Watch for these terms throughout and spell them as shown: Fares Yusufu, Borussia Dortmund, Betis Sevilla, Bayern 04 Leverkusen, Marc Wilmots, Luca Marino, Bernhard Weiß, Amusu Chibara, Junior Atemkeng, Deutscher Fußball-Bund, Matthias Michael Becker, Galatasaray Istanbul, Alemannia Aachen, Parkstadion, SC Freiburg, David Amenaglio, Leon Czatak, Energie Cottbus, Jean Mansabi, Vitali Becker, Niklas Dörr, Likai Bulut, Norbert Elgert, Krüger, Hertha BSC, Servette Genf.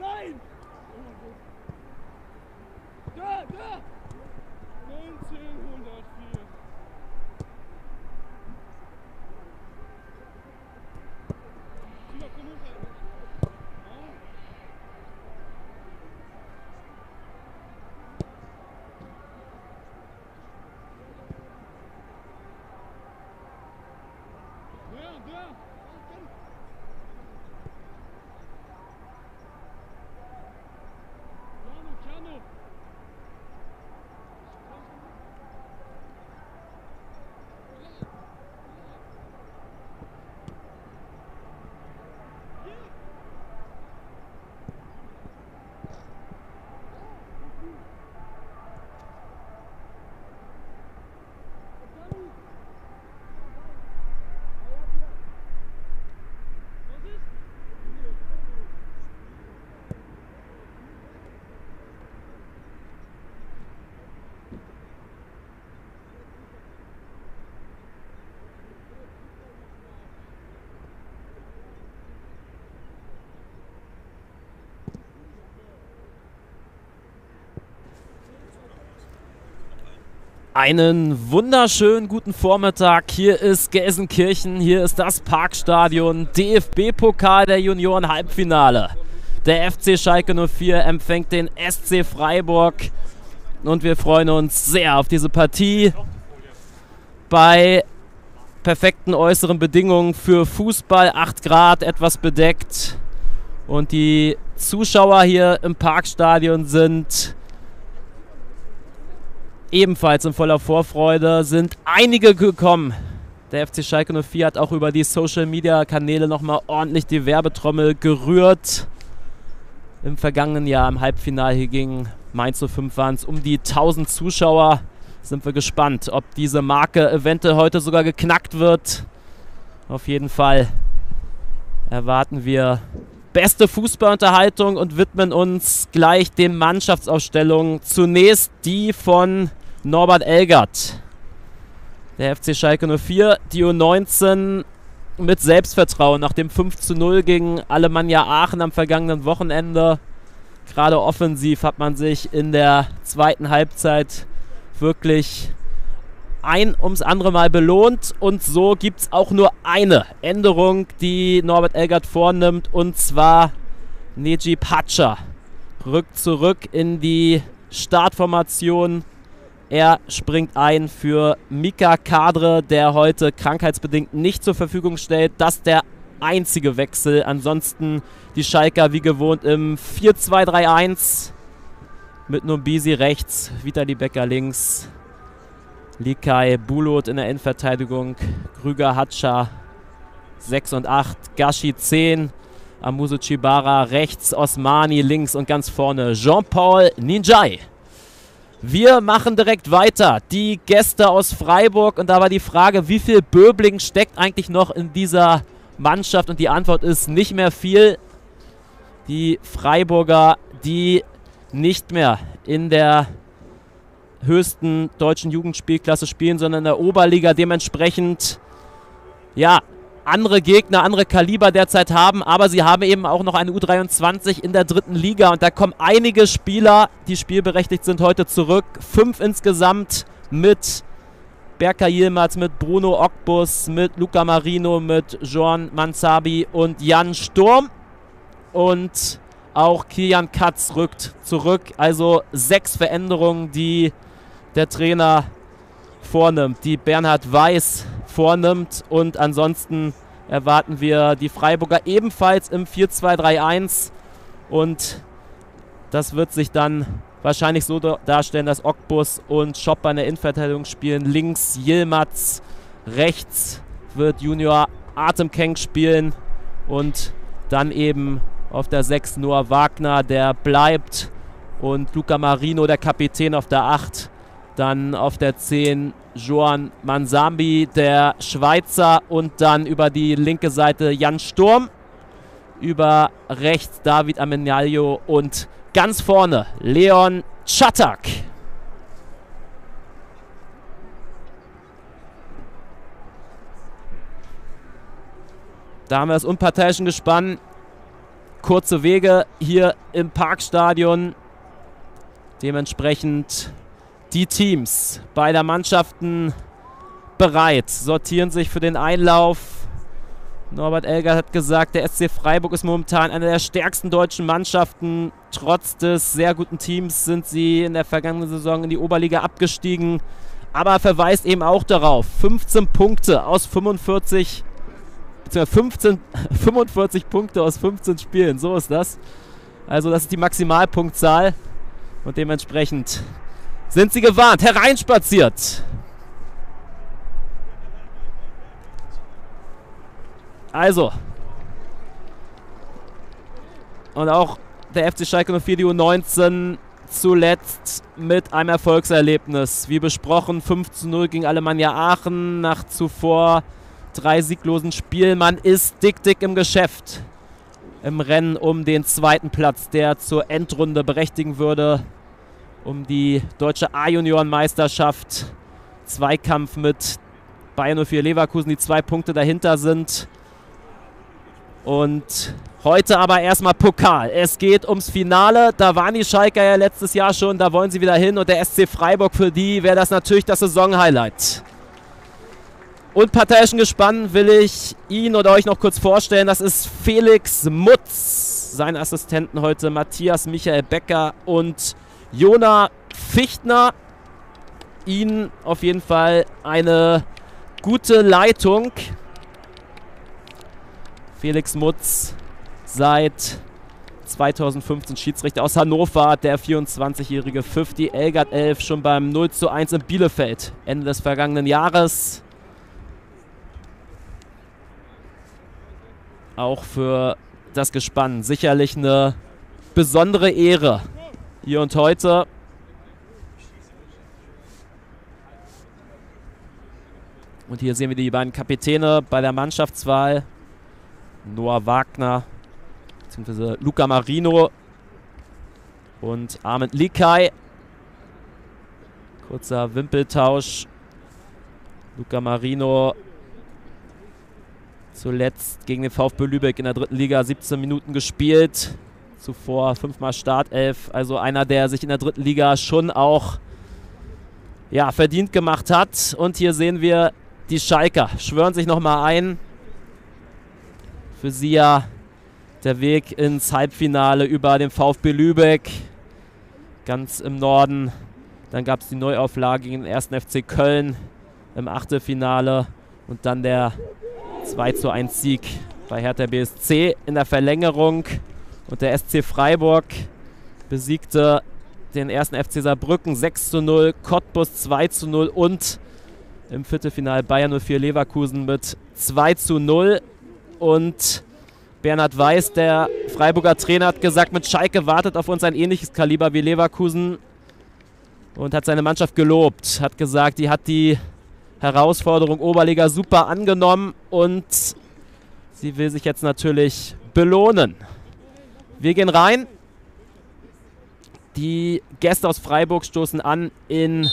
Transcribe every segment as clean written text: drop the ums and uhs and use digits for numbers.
Nein! Da, da! 1904. Einen wunderschönen guten Vormittag. Hier ist Gelsenkirchen, hier ist das Parkstadion, DFB-Pokal der Junioren-Halbfinale. Der FC Schalke 04 empfängt den SC Freiburg und wir freuen uns sehr auf diese Partie. Bei perfekten äußeren Bedingungen für Fußball, 8 Grad, etwas bedeckt. Und die Zuschauer hier im Parkstadion sind ebenfalls in voller Vorfreude, sind einige gekommen. Der FC Schalke 04 hat auch über die Social-Media-Kanäle nochmal ordentlich die Werbetrommel gerührt. Im vergangenen Jahr im Halbfinale gegen Mainz 05 waren es um die 1000 Zuschauer. Sind wir gespannt, ob diese Marke eventuell heute sogar geknackt wird. Auf jeden Fall erwarten wir beste Fußballunterhaltung und widmen uns gleich den Mannschaftsaufstellungen. Zunächst die von Norbert Elgert. Der FC Schalke 04, die U19 mit Selbstvertrauen nach dem 5:0 gegen Alemannia Aachen am vergangenen Wochenende. Gerade offensiv hat man sich in der zweiten Halbzeit wirklich ein ums andere Mal belohnt. Und so gibt es auch nur eine Änderung, die Norbert Elgert vornimmt. Und zwar Nejib Hatscha rückt zurück in die Startformation. Er springt ein für Mika Kadre, der heute krankheitsbedingt nicht zur Verfügung stellt. Das ist der einzige Wechsel. Ansonsten die Schalker wie gewohnt im 4-2-3-1 mit Numbisi rechts, Vitali Becker links, Likai Bulut in der Innenverteidigung, Krüger, Hatscha 6 und 8, Gashi 10, Amusu Chibara rechts, Osmani links und ganz vorne Jean-Paul Nyinzai. Wir machen direkt weiter. Die Gäste aus Freiburg, und da war die Frage, wie viel Böbling steckt eigentlich noch in dieser Mannschaft? Und die Antwort ist nicht mehr viel. Die Freiburger, die nicht mehr in der höchsten deutschen Jugendspielklasse spielen, sondern in der Oberliga, dementsprechend ja andere Gegner, andere Kaliber derzeit haben, aber sie haben eben auch noch eine U23 in der dritten Liga und da kommen einige Spieler, die spielberechtigt sind, heute zurück. 5 insgesamt mit Berkay Yilmaz, mit Bruno Ogbus, mit Luca Marino, mit Jean Mansabi und Jan Sturm, und auch Kilian Katz rückt zurück. Also 6 Veränderungen, die der Trainer vornimmt, die Bernhard Weiß vornimmt, und ansonsten erwarten wir die Freiburger ebenfalls im 4-2-3-1 und das wird sich dann wahrscheinlich so darstellen, dass Ogbus und Schopper in der Innenverteidigung spielen, links Yilmaz, rechts wird Junior Atemkeng spielen und dann eben auf der 6 Noah Wagner, der bleibt, und Luca Marino, der Kapitän, auf der 8. Dann auf der 10 Jean Mansabi, der Schweizer, und dann über die linke Seite Jan Sturm, über rechts David Amenaglio und ganz vorne Leon Czatak. Da haben wir das unparteiischen Gespann. Kurze Wege hier im Parkstadion. Dementsprechend die Teams beider Mannschaften bereit, sortieren sich für den Einlauf. Norbert Elgert hat gesagt, der SC Freiburg ist momentan eine der stärksten deutschen Mannschaften. Trotz des sehr guten Teams sind sie in der vergangenen Saison in die Oberliga abgestiegen. Aber verweist eben auch darauf, 15 Punkte aus 45 45 Punkte aus 15 Spielen, so ist das. Also das ist die Maximalpunktzahl und dementsprechend sind sie gewarnt, hereinspaziert. Also und auch der FC Schalke 04, die U19, zuletzt mit einem Erfolgserlebnis. Wie besprochen, 5:0 gegen Alemannia Aachen nach zuvor 3 sieglosen Spielen. Man ist dick im Geschäft. Im Rennen um den 2. Platz, der zur Endrunde berechtigen würde. Um die deutsche A-Junioren-Meisterschaft. Zweikampf mit Bayern 04 Leverkusen, die 2 Punkte dahinter sind. Und heute aber erstmal Pokal. Es geht ums Finale. Da waren die Schalker ja letztes Jahr schon. Da wollen sie wieder hin. Und der SC Freiburg, für die wäre das natürlich das Saisonhighlight. Unparteiischen Gespann will ich ihn oder euch noch kurz vorstellen. Das ist Felix Mutz, seine Assistenten heute Matthias Michael Becker und Jona Fichtner. Ihnen auf jeden Fall eine gute Leitung. Felix Mutz seit 2015 Schiedsrichter aus Hannover, hat der 24-jährige pfiff die Elgert 11 schon beim 0:1 in Bielefeld Ende des vergangenen Jahres. Auch für das Gespann sicherlich eine besondere Ehre hier und heute. Und hier sehen wir die beiden Kapitäne bei der Mannschaftswahl. Noah Wagner bzw. Luca Marino und Ahmed Likai. Kurzer Wimpeltausch. Luca Marino zuletzt gegen den VfB Lübeck in der 3. Liga 17 Minuten gespielt. Zuvor 5-mal Startelf. Also einer, der sich in der 3. Liga schon auch ja, verdient gemacht hat. Und hier sehen wir die Schalker. Schwören sich nochmal ein. Für sie ja der Weg ins Halbfinale über den VfB Lübeck. Ganz im Norden. Dann gab es die Neuauflage gegen den 1. FC Köln im Achtelfinale. Und dann der 2:1 Sieg bei Hertha BSC in der Verlängerung. Und der SC Freiburg besiegte den 1. FC Saarbrücken 6:0, Cottbus 2:0 und im Viertelfinale Bayern 04 Leverkusen mit 2:0. Und Bernhard Weiß, der Freiburger Trainer, hat gesagt, mit Schalke wartet auf uns ein ähnliches Kaliber wie Leverkusen. Und hat seine Mannschaft gelobt, hat gesagt, die hat die Herausforderung Oberliga super angenommen und sie will sich jetzt natürlich belohnen. Wir gehen rein. Die Gäste aus Freiburg stoßen an in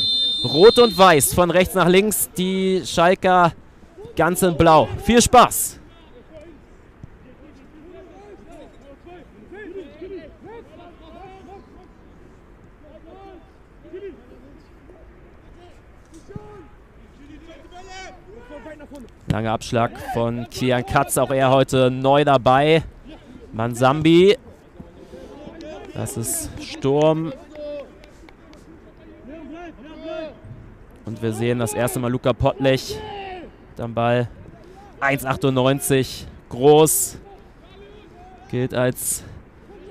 Rot und Weiß. Von rechts nach links die Schalker ganz in Blau. Viel Spaß! Langer Abschlag von Kilian Katz, auch er heute neu dabei. Mansabi, das ist Sturm. Und wir sehen das erste Mal Luca Pottlich. Dann Ball 1,98 groß. Gilt als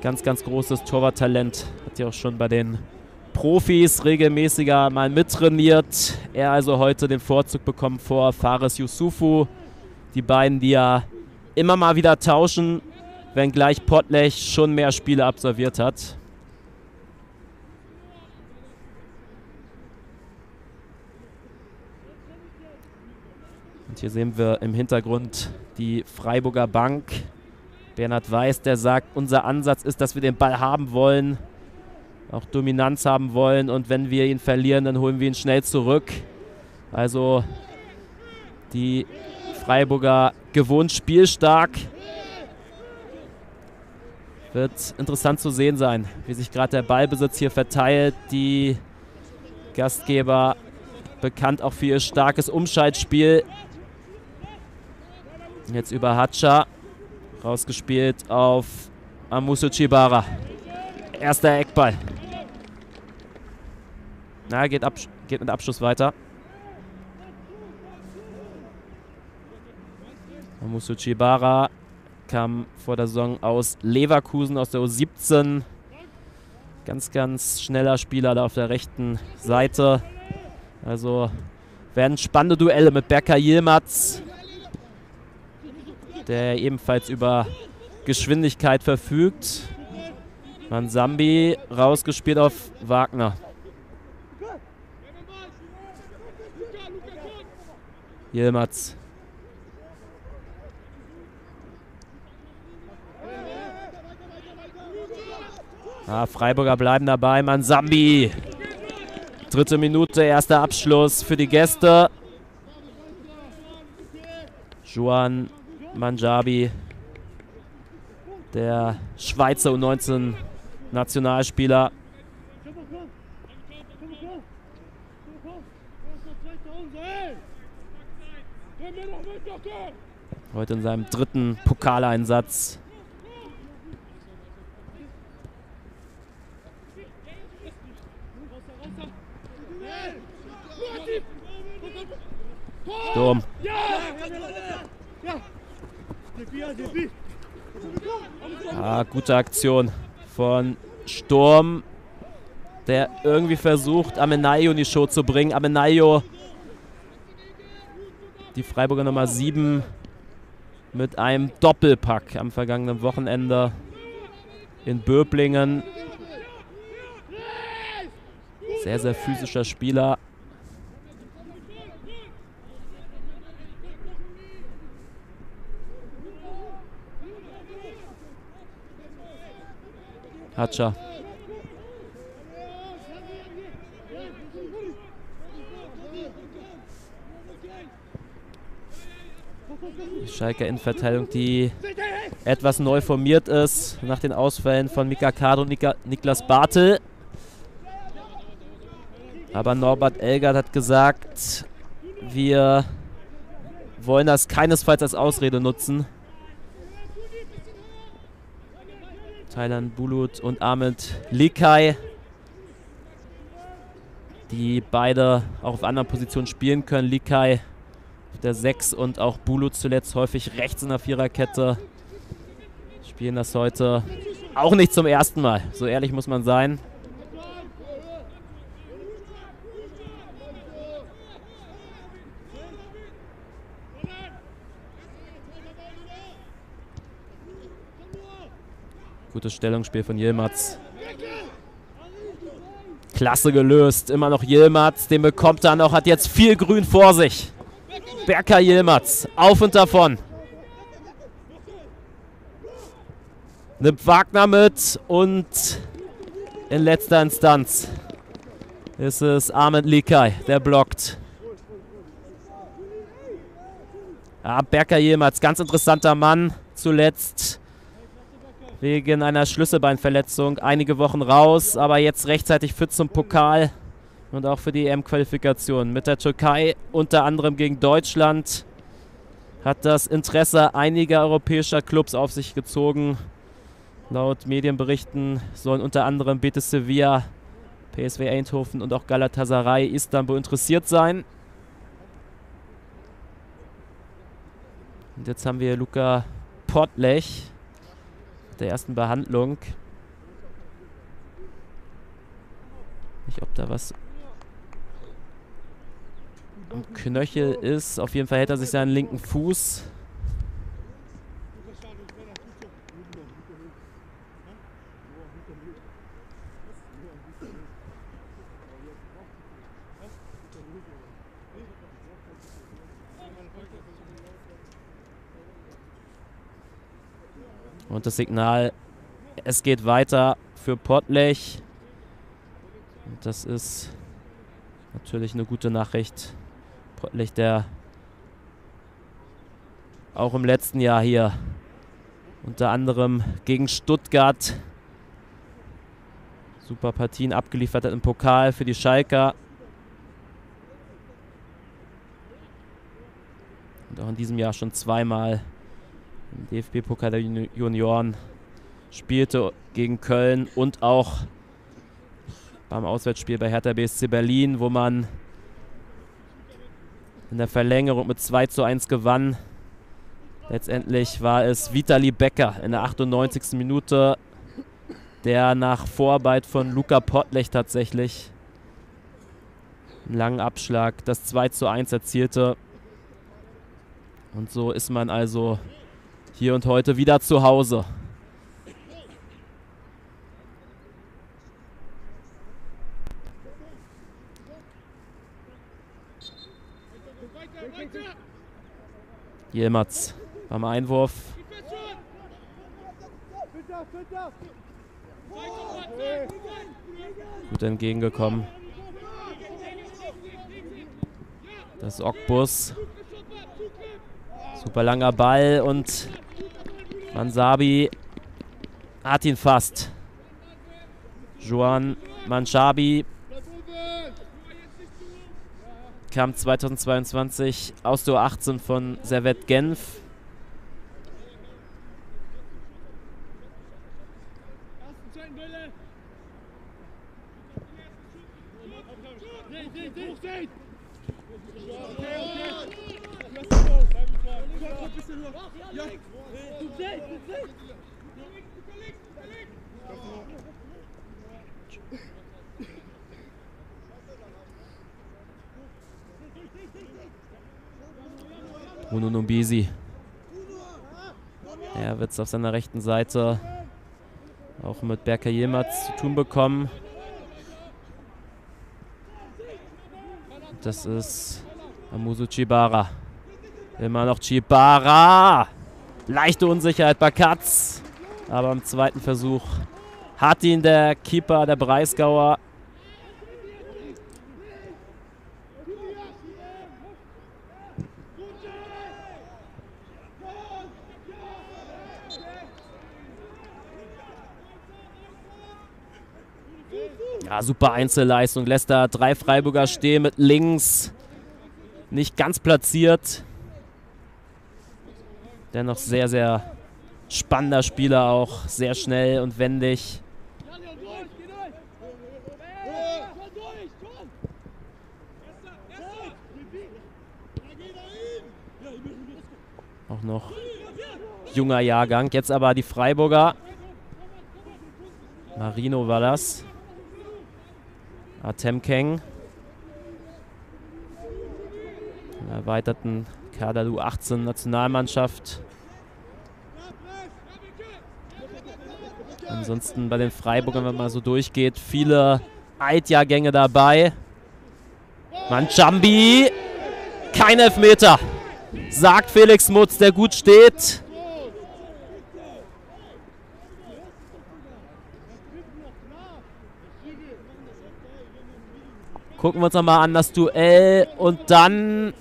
ganz großes Torwarttalent. Hat ja auch schon bei den Profis regelmäßiger mal mittrainiert. Er also heute den Vorzug bekommen vor Fares Yusufu. Die beiden, die ja immer mal wieder tauschen, wenngleich Pottlich schon mehr Spiele absolviert hat. Und hier sehen wir im Hintergrund die Freiburger Bank. Bernhard Weiß, der sagt, unser Ansatz ist, dass wir den Ball haben wollen. Auch Dominanz haben wollen und wenn wir ihn verlieren, dann holen wir ihn schnell zurück. Also die Freiburger gewohnt spielstark. Wird interessant zu sehen sein, wie sich gerade der Ballbesitz hier verteilt. Die Gastgeber, bekannt auch für ihr starkes Umschaltspiel. Jetzt über Hatscha, rausgespielt auf Amusu Chibara. Erster Eckball. Na, geht mit Abschluss weiter. Amusu Chibara kam vor der Saison aus Leverkusen, aus der U17. Ganz, ganz schneller Spieler da auf der rechten Seite. Also werden spannende Duelle mit Berkay Yilmaz, der ebenfalls über Geschwindigkeit verfügt. Mansabi rausgespielt auf Wagner. Yilmaz. Ah, Freiburger bleiben dabei. Mansabi. Dritte Minute, erster Abschluss für die Gäste. Jean Mansabi, der Schweizer U19-Nationalspieler. Heute in seinem dritten Pokaleinsatz. Sturm. Ah, gute Aktion von Sturm, der irgendwie versucht, Amenaglio in die Show zu bringen. Amenaglio, die Freiburger Nummer 7, mit einem Doppelpack am vergangenen Wochenende in Böblingen. Sehr, sehr physischer Spieler. Hatscha. Die Schalker Innenverteidigung, die etwas neu formiert ist nach den Ausfällen von Mika Kado und Niklas Bartel. Aber Norbert Elgert hat gesagt, wir wollen das keinesfalls als Ausrede nutzen. Taylan Bulut und Ahmed Likai, die beide auch auf anderen Positionen spielen können. Likai auf der 6 und auch Bulut zuletzt häufig rechts in der Viererkette. Spielen das heute auch nicht zum ersten Mal. So ehrlich muss man sein. Gutes Stellungsspiel von Yilmaz. Klasse gelöst. Immer noch Yilmaz. Den bekommt er noch. Hat jetzt viel Grün vor sich. Berkay Yilmaz. Auf und davon. Nimmt Wagner mit. Und in letzter Instanz ist es Ahmed Likai, der blockt. Ah, Berkay Yilmaz. Ganz interessanter Mann. Zuletzt wegen einer Schlüsselbeinverletzung einige Wochen raus, aber jetzt rechtzeitig fit zum Pokal und auch für die EM-Qualifikation. Mit der Türkei, unter anderem gegen Deutschland, hat das Interesse einiger europäischer Clubs auf sich gezogen. Laut Medienberichten sollen unter anderem Betis Sevilla, PSV Eindhoven und auch Galatasaray Istanbul interessiert sein. Und jetzt haben wir Luca Pottlich der ersten Behandlung. Nicht, ob da was am Knöchel ist. Auf jeden Fall hält er sich seinen linken Fuß. Und das Signal, es geht weiter für Pottlich. Und das ist natürlich eine gute Nachricht. Pottlich, der auch im letzten Jahr hier. Unter anderem gegen Stuttgart. Super Partien abgeliefert hat im Pokal für die Schalker. Und auch in diesem Jahr schon zweimal im DFB-Pokal der Junioren spielte gegen Köln und auch beim Auswärtsspiel bei Hertha BSC Berlin, wo man in der Verlängerung mit 2:1 gewann. Letztendlich war es Vitali Becker in der 98. Minute, der nach Vorarbeit von Luca Pottlich tatsächlich einen langen Abschlag das 2:1 erzielte. Und so ist man also hier und heute wieder zu Hause. Yilmaz beim Einwurf. Gut entgegengekommen. Das Ogbus. Super langer Ball und Mansabi hat ihn fast. Jean Mansabi kam 2022 aus der U18 von Servette Genf. Numbisi. Er wird es auf seiner rechten Seite auch mit Berkay Yilmaz zu tun bekommen. Das ist Amusu Chibara. Immer noch Chibara. Leichte Unsicherheit bei Katz. Aber im zweiten Versuch hat ihn der Keeper, der Breisgauer, super Einzelleistung, lässt da drei Freiburger stehen mit links. Nicht ganz platziert. Dennoch sehr, sehr spannender Spieler auch. Sehr schnell und wendig. Auch noch junger Jahrgang. Jetzt aber die Freiburger. Marino war das. Atemkeng. Erweiterten Kader U18 Nationalmannschaft. Ansonsten bei den Freiburgern, wenn man so durchgeht, viele Altjahrgänge dabei. Mansambi. Kein Elfmeter, sagt Felix Mutz, der gut steht. Gucken wir uns nochmal an das Duell und dann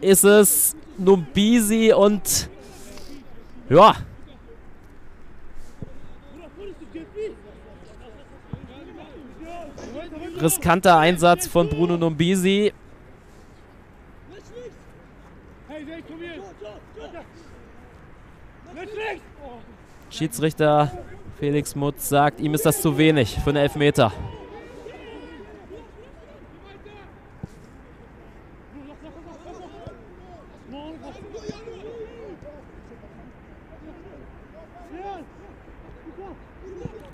ist es Numbisi und ja. Riskanter Einsatz von Bruno Numbisi. Schiedsrichter Felix Mutz sagt, ihm ist das zu wenig für einen Elfmeter.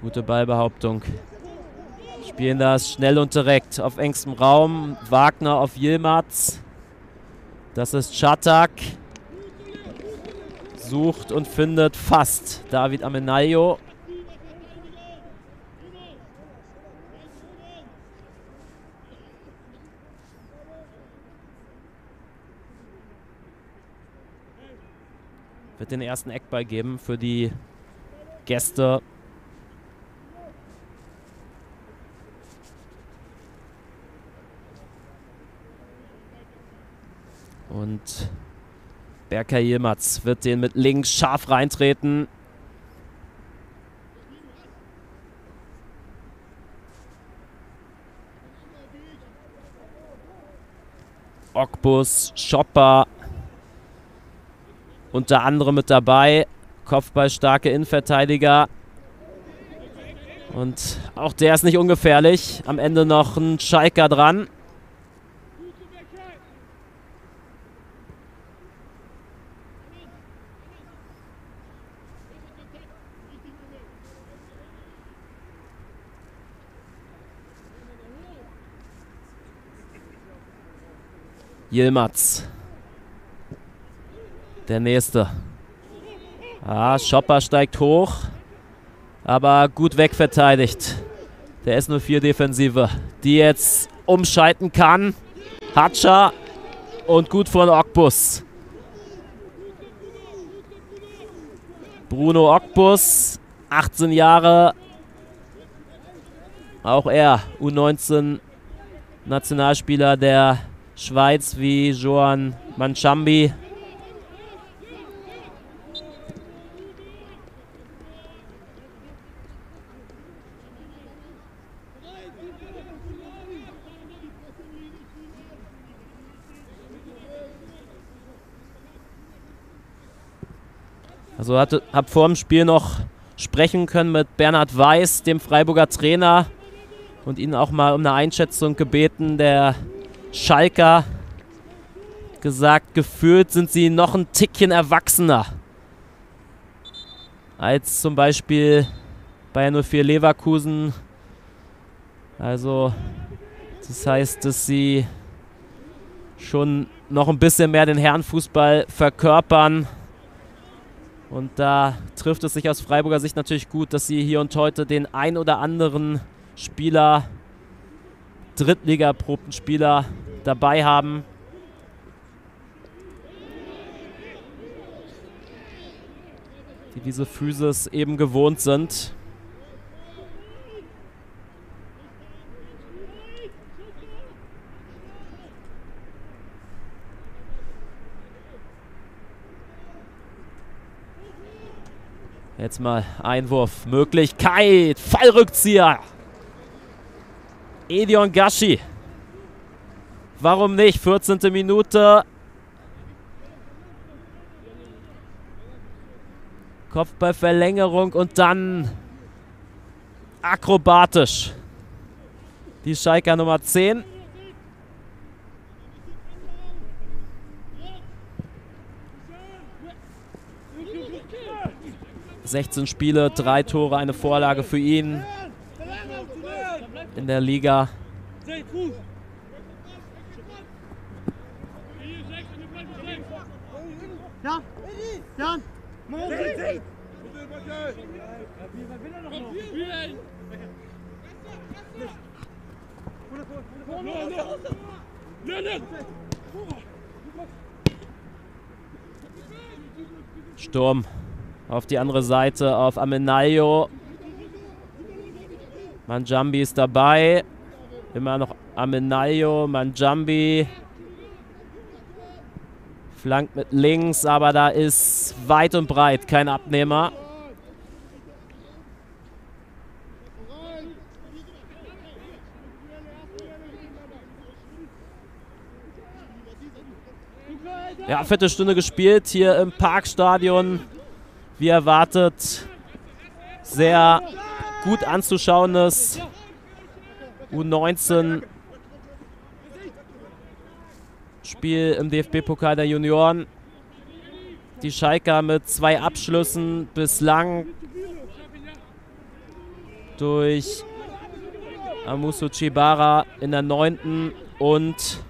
Gute Ballbehauptung. Spielen das schnell und direkt auf engstem Raum. Wagner auf Yilmaz. Das ist Czatak. Sucht und findet fast David Amenaglio. Wird den ersten Eckball geben für die Gäste. Und Berkay Yilmaz wird den mit links scharf reintreten. Ogbus, Schopper unter anderem mit dabei. Kopfballstarke Innenverteidiger. Und auch der ist nicht ungefährlich. Am Ende noch ein Schalker dran. Yilmaz. Der nächste. Ah, Schopper steigt hoch. Aber gut wegverteidigt. Der S04-Defensive, die jetzt umschalten kann. Hatscha. Und gut von Ogbus. Bruno Ogbus, 18 Jahre. Auch er, U19-Nationalspieler der Schweiz wie Jean Mansabi. Also habe vor dem Spiel noch sprechen können mit Bernhard Weiß, dem Freiburger Trainer, und ihn auch mal um eine Einschätzung gebeten, der Schalker gesagt, gefühlt sind sie noch ein Tickchen erwachsener als zum Beispiel Bayern 04 Leverkusen. Also das heißt, dass sie schon noch ein bisschen mehr den Herrenfußball verkörpern. Und da trifft es sich aus Freiburger Sicht natürlich gut, dass sie hier und heute den ein oder anderen Spieler, Drittliga-erprobten Spieler dabei haben. Die diese Physis eben gewohnt sind. Jetzt mal Einwurf, Möglichkeit, Fallrückzieher. Edion Gashi. Warum nicht? 14. Minute. Kopfballverlängerung und dann akrobatisch die Schalker Nummer 10. ...16 Spiele, 3 Tore, eine Vorlage für ihn in der Liga. Sturm auf die andere Seite, auf Amenaglio. Mansabi ist dabei. Immer noch Amenaglio, Mansabi. Flankt mit links, aber da ist weit und breit kein Abnehmer. Ja, Viertelstunde gespielt hier im Parkstadion. Wie erwartet, sehr gut anzuschauendes U19-Spiel im DFB-Pokal der Junioren. Die Schalker mit 2 Abschlüssen bislang durch Amusu Chibara in der 9. und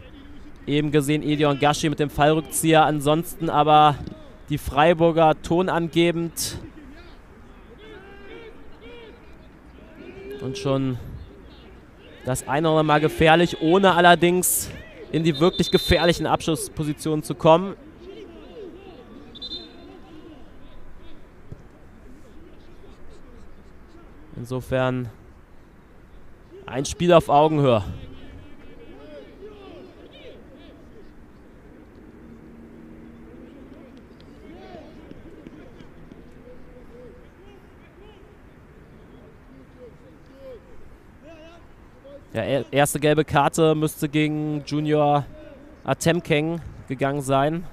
eben gesehen Edion Gashi mit dem Fallrückzieher. Ansonsten aber die Freiburger tonangebend. Und schon das eine oder andere Mal gefährlich, ohne allerdings in die wirklich gefährlichen Abschlusspositionen zu kommen. Insofern ein Spiel auf Augenhöhe. Ja, erste gelbe Karte müsste gegen Junior Atemkeng gegangen sein.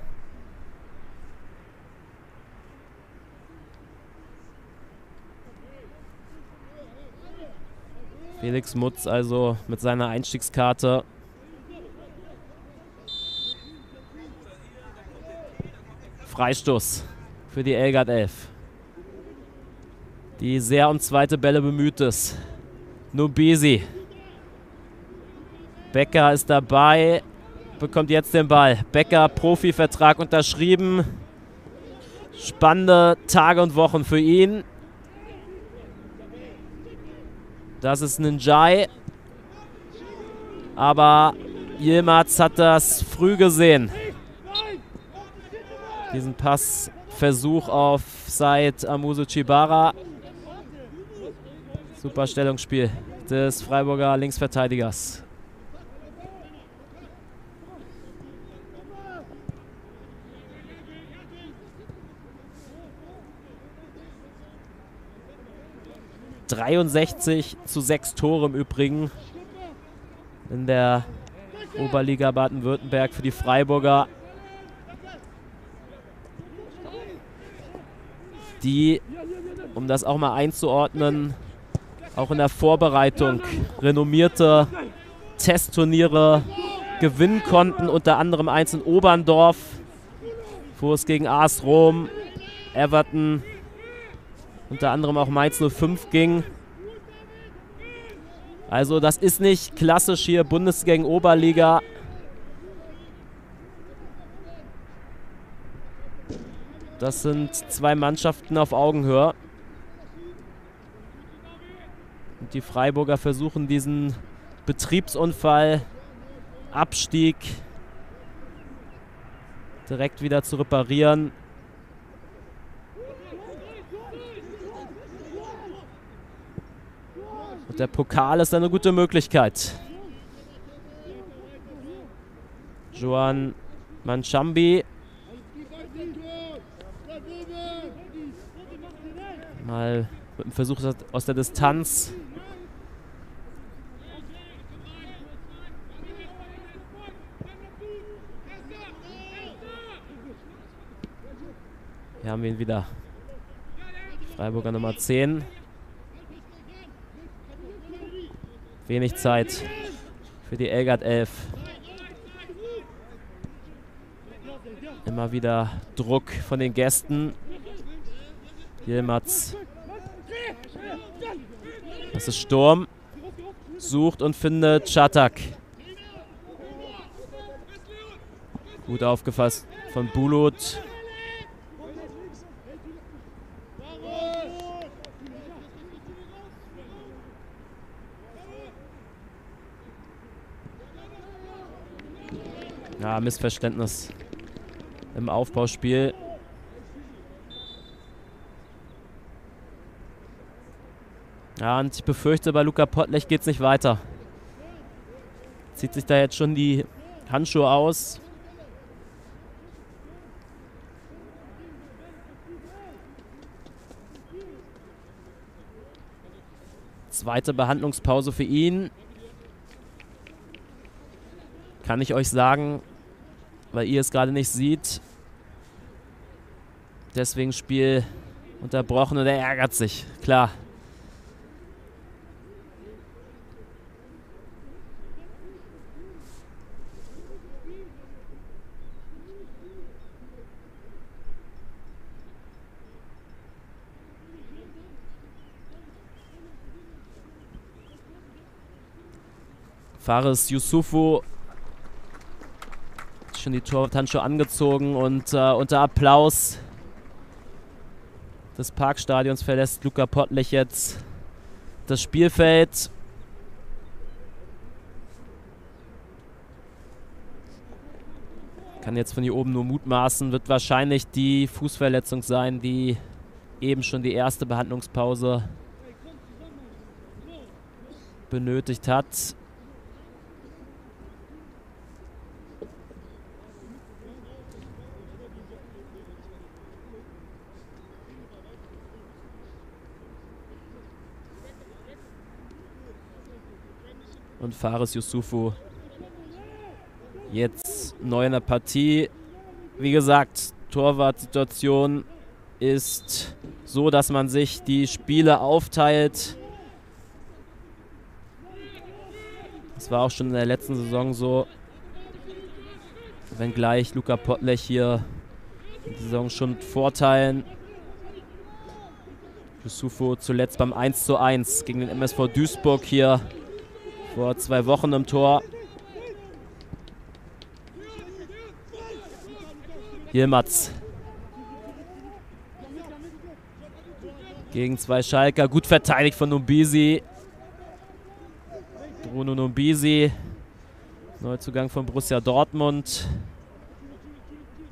Felix Mutz also mit seiner Einstiegskarte. Freistoß für die Elgert 11. Die sehr um zweite Bälle bemüht ist. Numbisi. Becker ist dabei, bekommt jetzt den Ball. Becker, Profivertrag unterschrieben. Spannende Tage und Wochen für ihn. Das ist Nyinzai. Aber Yilmaz hat das früh gesehen. Diesen Passversuch auf Seite Amusu Chibara. Super Stellungsspiel des Freiburger Linksverteidigers. (63:6) Tore im Übrigen in der Oberliga Baden-Württemberg für die Freiburger, die, um das auch mal einzuordnen, auch in der Vorbereitung renommierte Testturniere gewinnen konnten, unter anderem eins in Oberndorf, wo es gegen AS Rom, Everton, unter anderem auch Mainz 05 ging. Also das ist nicht klassisch hier Bundesliga gegen Oberliga. Das sind zwei Mannschaften auf Augenhöhe. Und die Freiburger versuchen diesen Betriebsunfall, Abstieg, direkt wieder zu reparieren. Der Pokal ist eine gute Möglichkeit. Jean Mansabi. Mal mit einem Versuch aus der Distanz. Hier haben wir ihn wieder. Freiburger Nummer 10. Wenig Zeit für die Elgert 11. Immer wieder Druck von den Gästen. Yilmaz. Das ist Sturm. Sucht und findet Czatak. Gut aufgefasst von Bulut. Ja, Missverständnis im Aufbauspiel. Ja, und ich befürchte, bei Luca Pottlich geht es nicht weiter. Zieht sich da jetzt schon die Handschuhe aus. Zweite Behandlungspause für ihn. Kann ich euch sagen, weil ihr es gerade nicht seht. Deswegen Spiel unterbrochen und er ärgert sich, klar. Fares Yusufu schon die Torwart-Handschuhe angezogen und unter Applaus des Parkstadions verlässt Luca Pottlich jetzt das Spielfeld. Kann jetzt von hier oben nur mutmaßen, wird wahrscheinlich die Fußverletzung sein, die eben schon die erste Behandlungspause benötigt hat. Und Fares Yusufu jetzt neu in der Partie. Wie gesagt, Torwartsituation ist so, dass man sich die Spiele aufteilt. Das war auch schon in der letzten Saison so. Wenngleich Luca Pottlich hier in der Saison schon Vorteilen. Yusufu zuletzt beim 1:1 gegen den MSV Duisburg hier vor 2 Wochen im Tor. Yilmaz. Gegen 2 Schalker. Gut verteidigt von Numbisi. Bruno Numbisi. Neuzugang von Borussia Dortmund.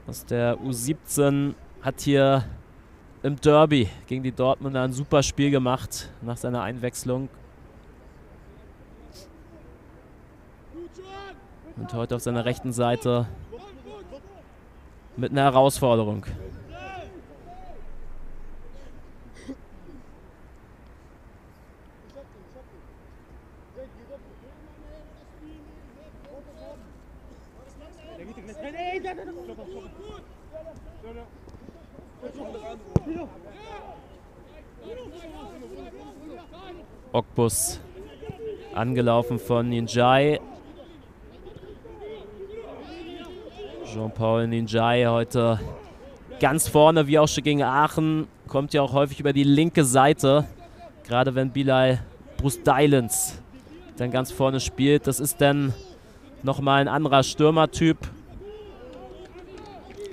Aus der U17 hat hier im Derby gegen die Dortmunder ein super Spiel gemacht nach seiner Einwechslung. Und heute auf seiner rechten Seite mit einer Herausforderung. Ogbus angelaufen von Nyinzai. Jean-Paul Nyinzai heute ganz vorne, wie auch schon gegen Aachen. Kommt ja auch häufig über die linke Seite. Gerade wenn Bilal Brust-Dylans dann ganz vorne spielt. Das ist dann nochmal ein anderer Stürmertyp.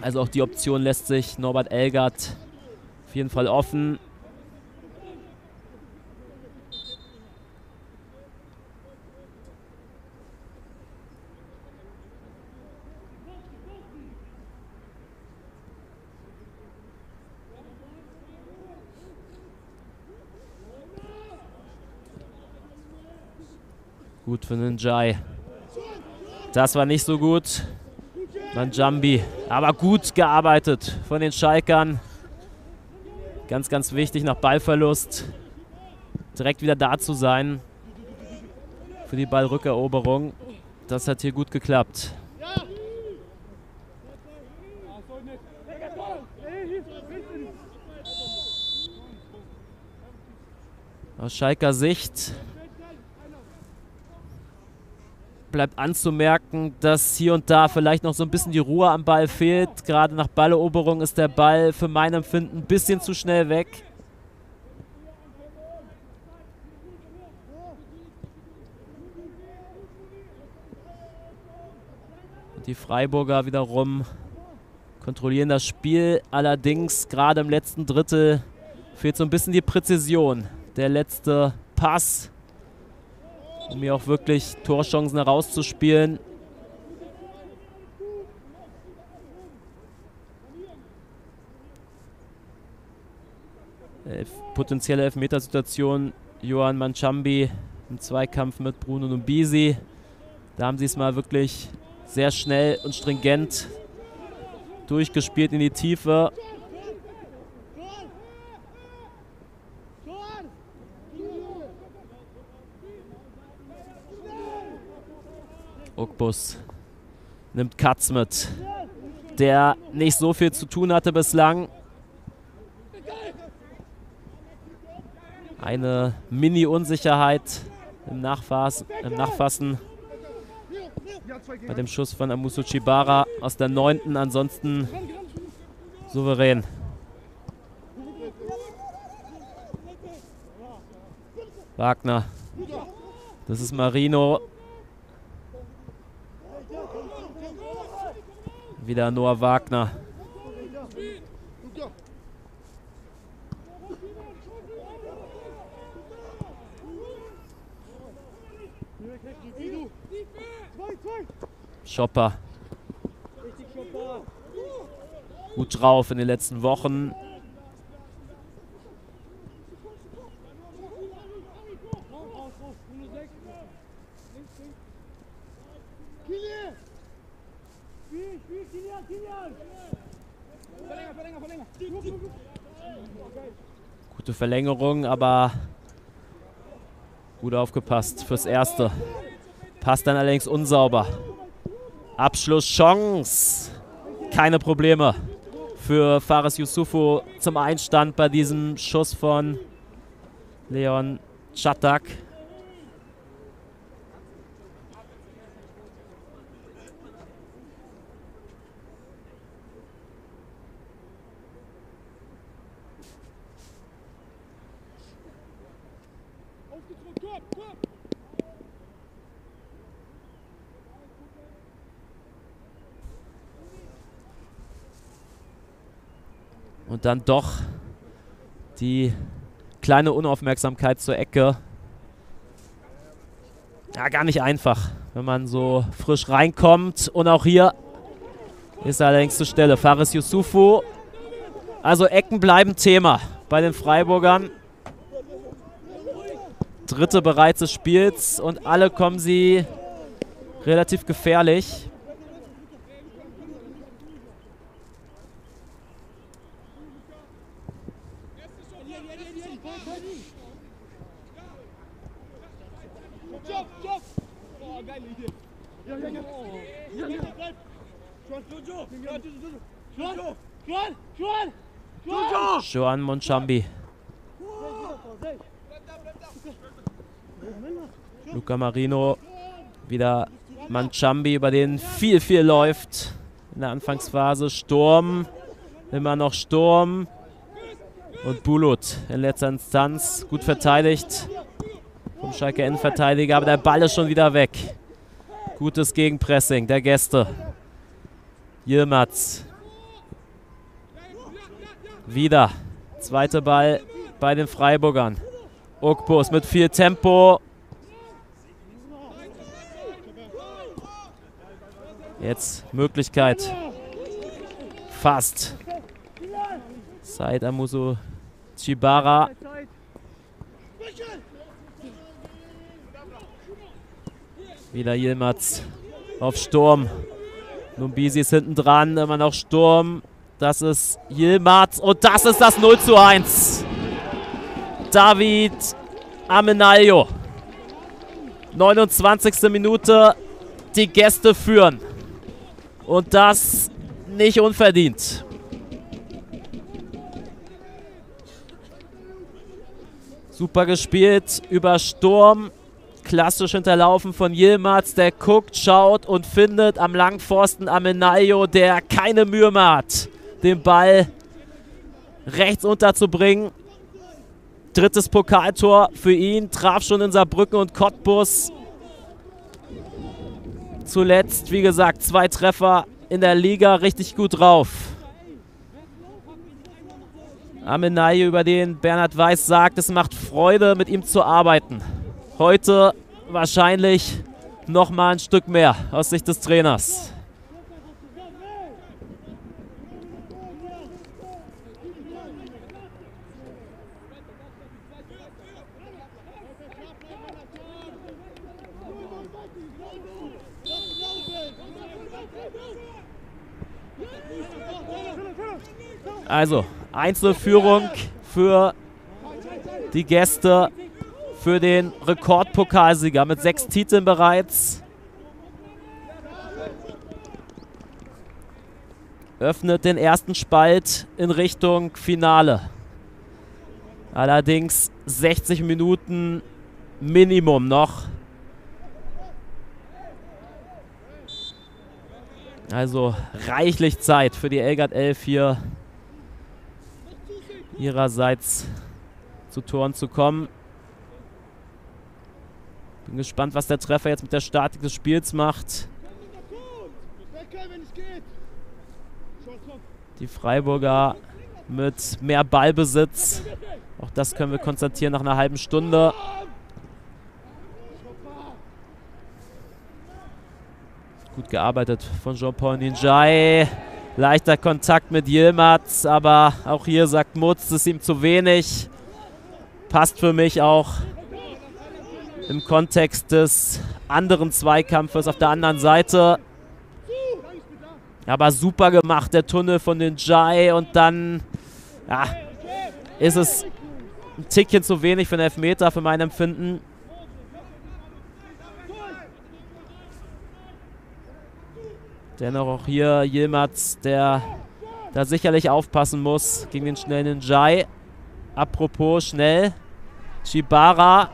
Also auch die Option lässt sich Norbert Elgert auf jeden Fall offen. Gut für Nyinzai. Das war nicht so gut. Manjambi. Aber gut gearbeitet von den Schalkern. Ganz, ganz wichtig nach Ballverlust. Direkt wieder da zu sein. Für die Ballrückeroberung. Das hat hier gut geklappt. Aus Schalker Sicht bleibt anzumerken, dass hier und da vielleicht noch so ein bisschen die Ruhe am Ball fehlt. Gerade nach Balleroberung ist der Ball für mein Empfinden ein bisschen zu schnell weg. Und die Freiburger wiederum kontrollieren das Spiel. Allerdings gerade im letzten Drittel fehlt so ein bisschen die Präzision. Der letzte Pass, um hier auch wirklich Torchancen herauszuspielen. Potenzielle Elfmetersituation. Johan Manjambi im Zweikampf mit Bruno Numbisi. Da haben sie es mal wirklich sehr schnell und stringent durchgespielt in die Tiefe. Ogbus nimmt Katz mit, der nicht so viel zu tun hatte bislang. Eine Mini-Unsicherheit im Nachfassen bei dem Schuss von Amusu Chibara aus der 9. Ansonsten souverän. Wagner. Das ist Marino. Wieder Noah Wagner. Schopper. Gut drauf in den letzten Wochen. Gute Verlängerung, aber gut aufgepasst fürs Erste. Passt dann allerdings unsauber. Abschlusschance. Keine Probleme für Fares Yusufu zum Einstand bei diesem Schuss von Leon Czatak. Und dann doch die kleine Unaufmerksamkeit zur Ecke. Ja, gar nicht einfach, wenn man so frisch reinkommt. Und auch hier ist er allerdings zur Stelle. Fares Yusufu. Also Ecken bleiben Thema bei den Freiburgern. Dritte bereits des Spiels und alle kommen sie relativ gefährlich. Joan Monchambi. Luca Marino, wieder Monchambi, über den viel läuft in der Anfangsphase. Sturm, immer noch Sturm. Und Bulut in letzter Instanz, gut verteidigt vom Schalke Innenverteidiger, aber der Ball ist schon wieder weg. Gutes Gegenpressing der Gäste. Yilmaz. Wieder. Zweiter Ball bei den Freiburgern. Ogbus mit viel Tempo. Jetzt Möglichkeit. Fast. Seit Amusu Chibara. Wieder Yilmaz auf Sturm. Numbisi ist hinten dran, immer noch Sturm. Das ist Yilmaz und das ist das 0:1. David Amenaglio. 29. Minute. Die Gäste führen. Und das nicht unverdient. Super gespielt über Sturm. Klassisch hinterlaufen von Yilmaz, der guckt, schaut und findet am Langpfosten Amenaglio, der keine Mühe mehr hat, den Ball rechts unterzubringen. Drittes Pokaltor für ihn, traf schon in Saarbrücken und Cottbus. Zuletzt, wie gesagt, 2 Treffer in der Liga, richtig gut drauf. Amenaglio, über den Bernhard Weiß sagt, es macht Freude, mit ihm zu arbeiten. Heute wahrscheinlich noch mal ein Stück mehr aus Sicht des Trainers. Also, Einzelführung für die Gäste. Für den Rekordpokalsieger mit 6 Titeln bereits. Öffnet den ersten Spalt in Richtung Finale. Allerdings 60 Minuten Minimum noch. Also reichlich Zeit für die Elgert 11 hier ihrerseits zu Toren zu kommen. Bin gespannt, was der Treffer jetzt mit der Statik des Spiels macht. Die Freiburger mit mehr Ballbesitz. Auch das können wir konstatieren nach einer halben Stunde. Gut gearbeitet von Jean-Paul Nyinzai. Leichter Kontakt mit Yilmaz, aber auch hier sagt Mutz, das ist ihm zu wenig. Passt für mich auch im Kontext des anderen Zweikampfes auf der anderen Seite. Aber super gemacht, der Tunnel von Nyinzai. Und dann ja, ist es ein Tickchen zu wenig für den Elfmeter, für mein Empfinden. Dennoch auch hier Yilmaz, der da sicherlich aufpassen muss gegen den schnellen Njai. Apropos schnell. Chibara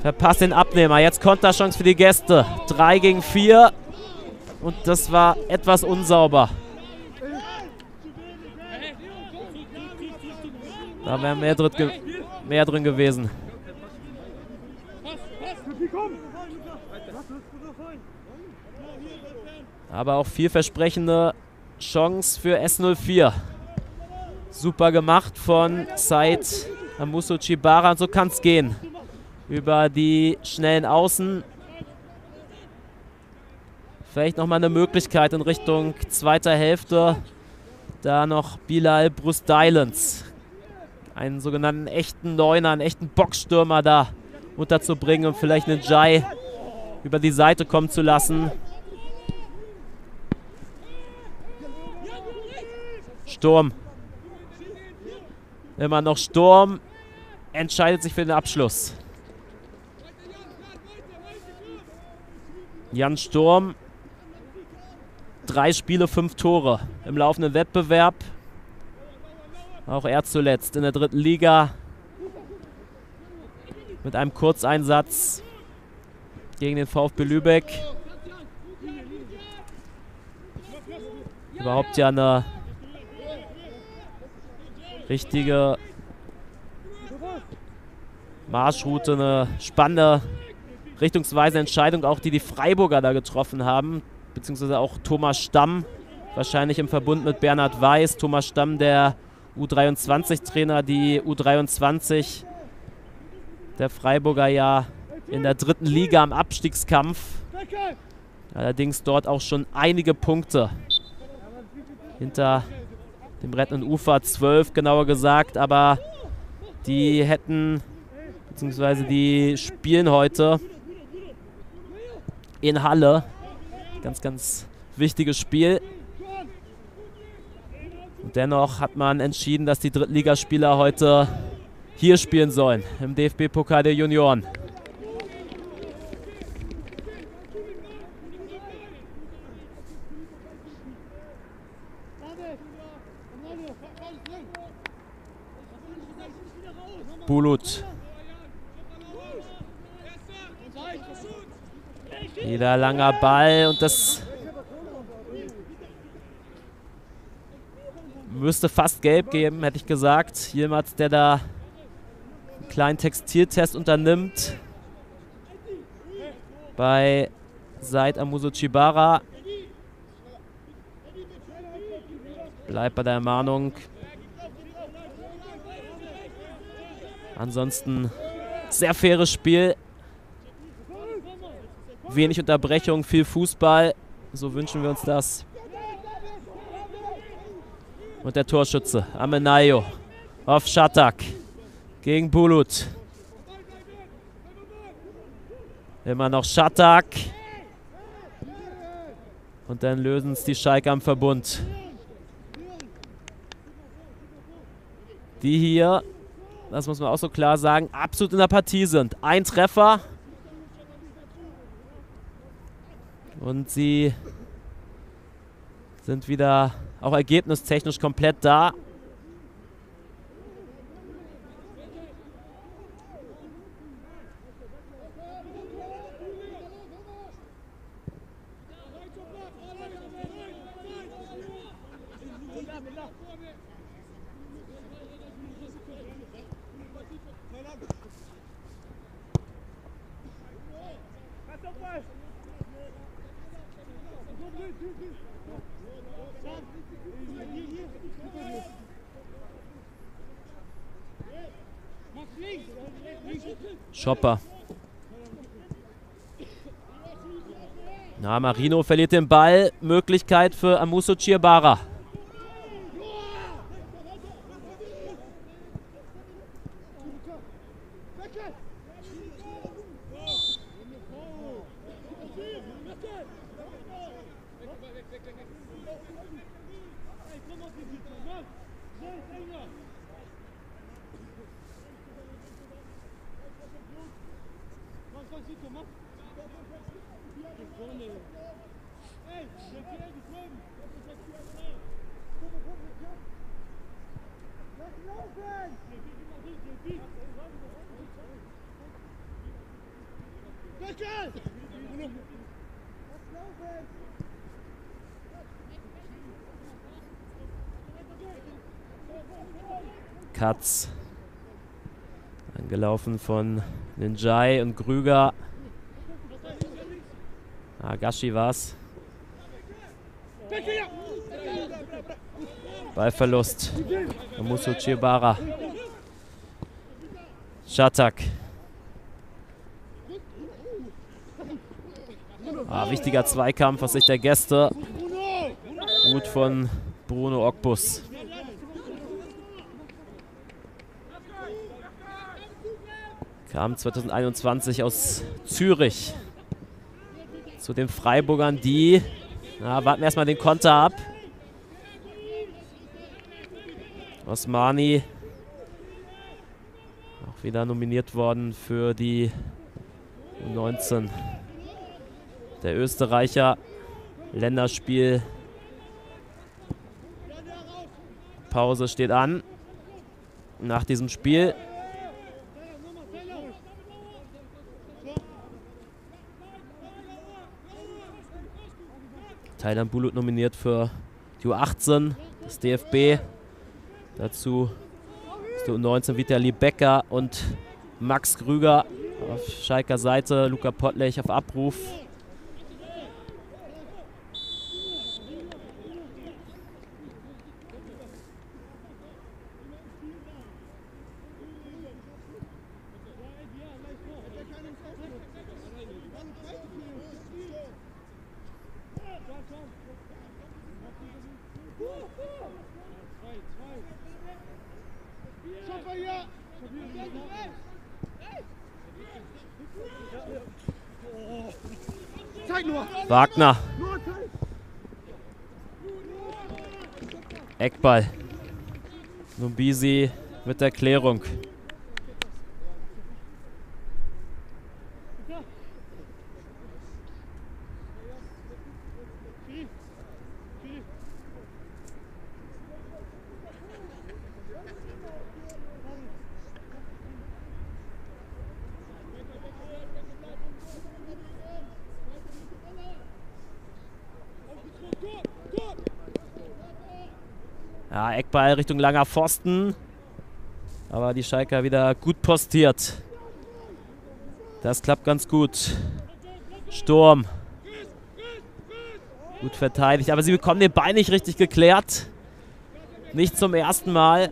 verpasst den Abnehmer. Jetzt Konterchance für die Gäste. 3 gegen 4. Und das war etwas unsauber. Da wäre mehr drin gewesen. Aber auch vielversprechende Chance für S04. Super gemacht von Said Amusu Chibara. Und so kann es gehen. Über die schnellen Außen. Vielleicht nochmal eine Möglichkeit in Richtung zweiter Hälfte. Da noch Bilal Brust-Dylans. Einen sogenannten echten Neuner, einen echten Boxstürmer da unterzubringen und vielleicht einen Jai über die Seite kommen zu lassen. Sturm. Immer noch Sturm. Entscheidet sich für den Abschluss. Jan Sturm. 3 Spiele, 5 Tore im laufenden Wettbewerb. Auch er zuletzt in der dritten Liga. Mit einem Kurzeinsatz gegen den VfB Lübeck. Überhaupt ja eine richtige Marschroute, eine spannende, richtungsweisende Entscheidung, auch die Freiburger da getroffen haben. Beziehungsweise auch Thomas Stamm, wahrscheinlich im Verbund mit Bernhard Weiß. Thomas Stamm, der U23-Trainer, die U23 der Freiburger ja in der dritten Liga am Abstiegskampf. Allerdings dort auch schon einige Punkte hinter dem rettenden Ufer, 12 genauer gesagt. Aber die hätten, beziehungsweise die spielen heute in Halle. Ganz, ganz wichtiges Spiel. Und dennoch hat man entschieden, dass die Drittligaspieler heute hier spielen sollen, im DFB-Pokal der Junioren. Bulut. Jeder langer Ball und das müsste fast gelb geben, hätte ich gesagt. Yilmaz, der da einen kleinen Textiltest unternimmt bei Said Amusu Chibara. Bleibt bei der Ermahnung. Ansonsten sehr faires Spiel. Wenig Unterbrechung, viel Fußball. So wünschen wir uns das. Und der Torschütze, Amenaglio, auf Czatak gegen Bulut. Immer noch Czatak. Und dann lösen es die Schalke am Verbund. Die hier, das muss man auch so klar sagen, absolut in der Partie sind. Ein Treffer. Und sie sind wieder auch ergebnistechnisch komplett da. Schopper. Na, Marino verliert den Ball. Möglichkeit für Amusu Chibara. Katz, angelaufen von Nyinzai und Krüger. Ah, Gashi war's. Ballverlust. Amusu Chibara. Czatak. Ah, wichtiger Zweikampf aus Sicht der Gäste. Gut von Bruno Ogbus. Kam 2021 aus Zürich zu den Freiburgern, die... Na, warten wir erstmal den Konter ab. Osmani, auch wieder nominiert worden für die U19. Der Österreicher, Länderspiel. Pause steht an. Nach diesem Spiel. Jan Bulut nominiert für die U18 des DFB. Dazu ist die U19 Vitali Becker und Max Krüger auf Schalker Seite. Luca Pottlich auf Abruf. Wagner. Eckball. Numbisi mit der Klärung. Ja, Eckball Richtung langer Pfosten. Aber die Schalker wieder gut postiert. Das klappt ganz gut. Sturm. Gut verteidigt. Aber sie bekommen den Ball nicht richtig geklärt. Nicht zum ersten Mal.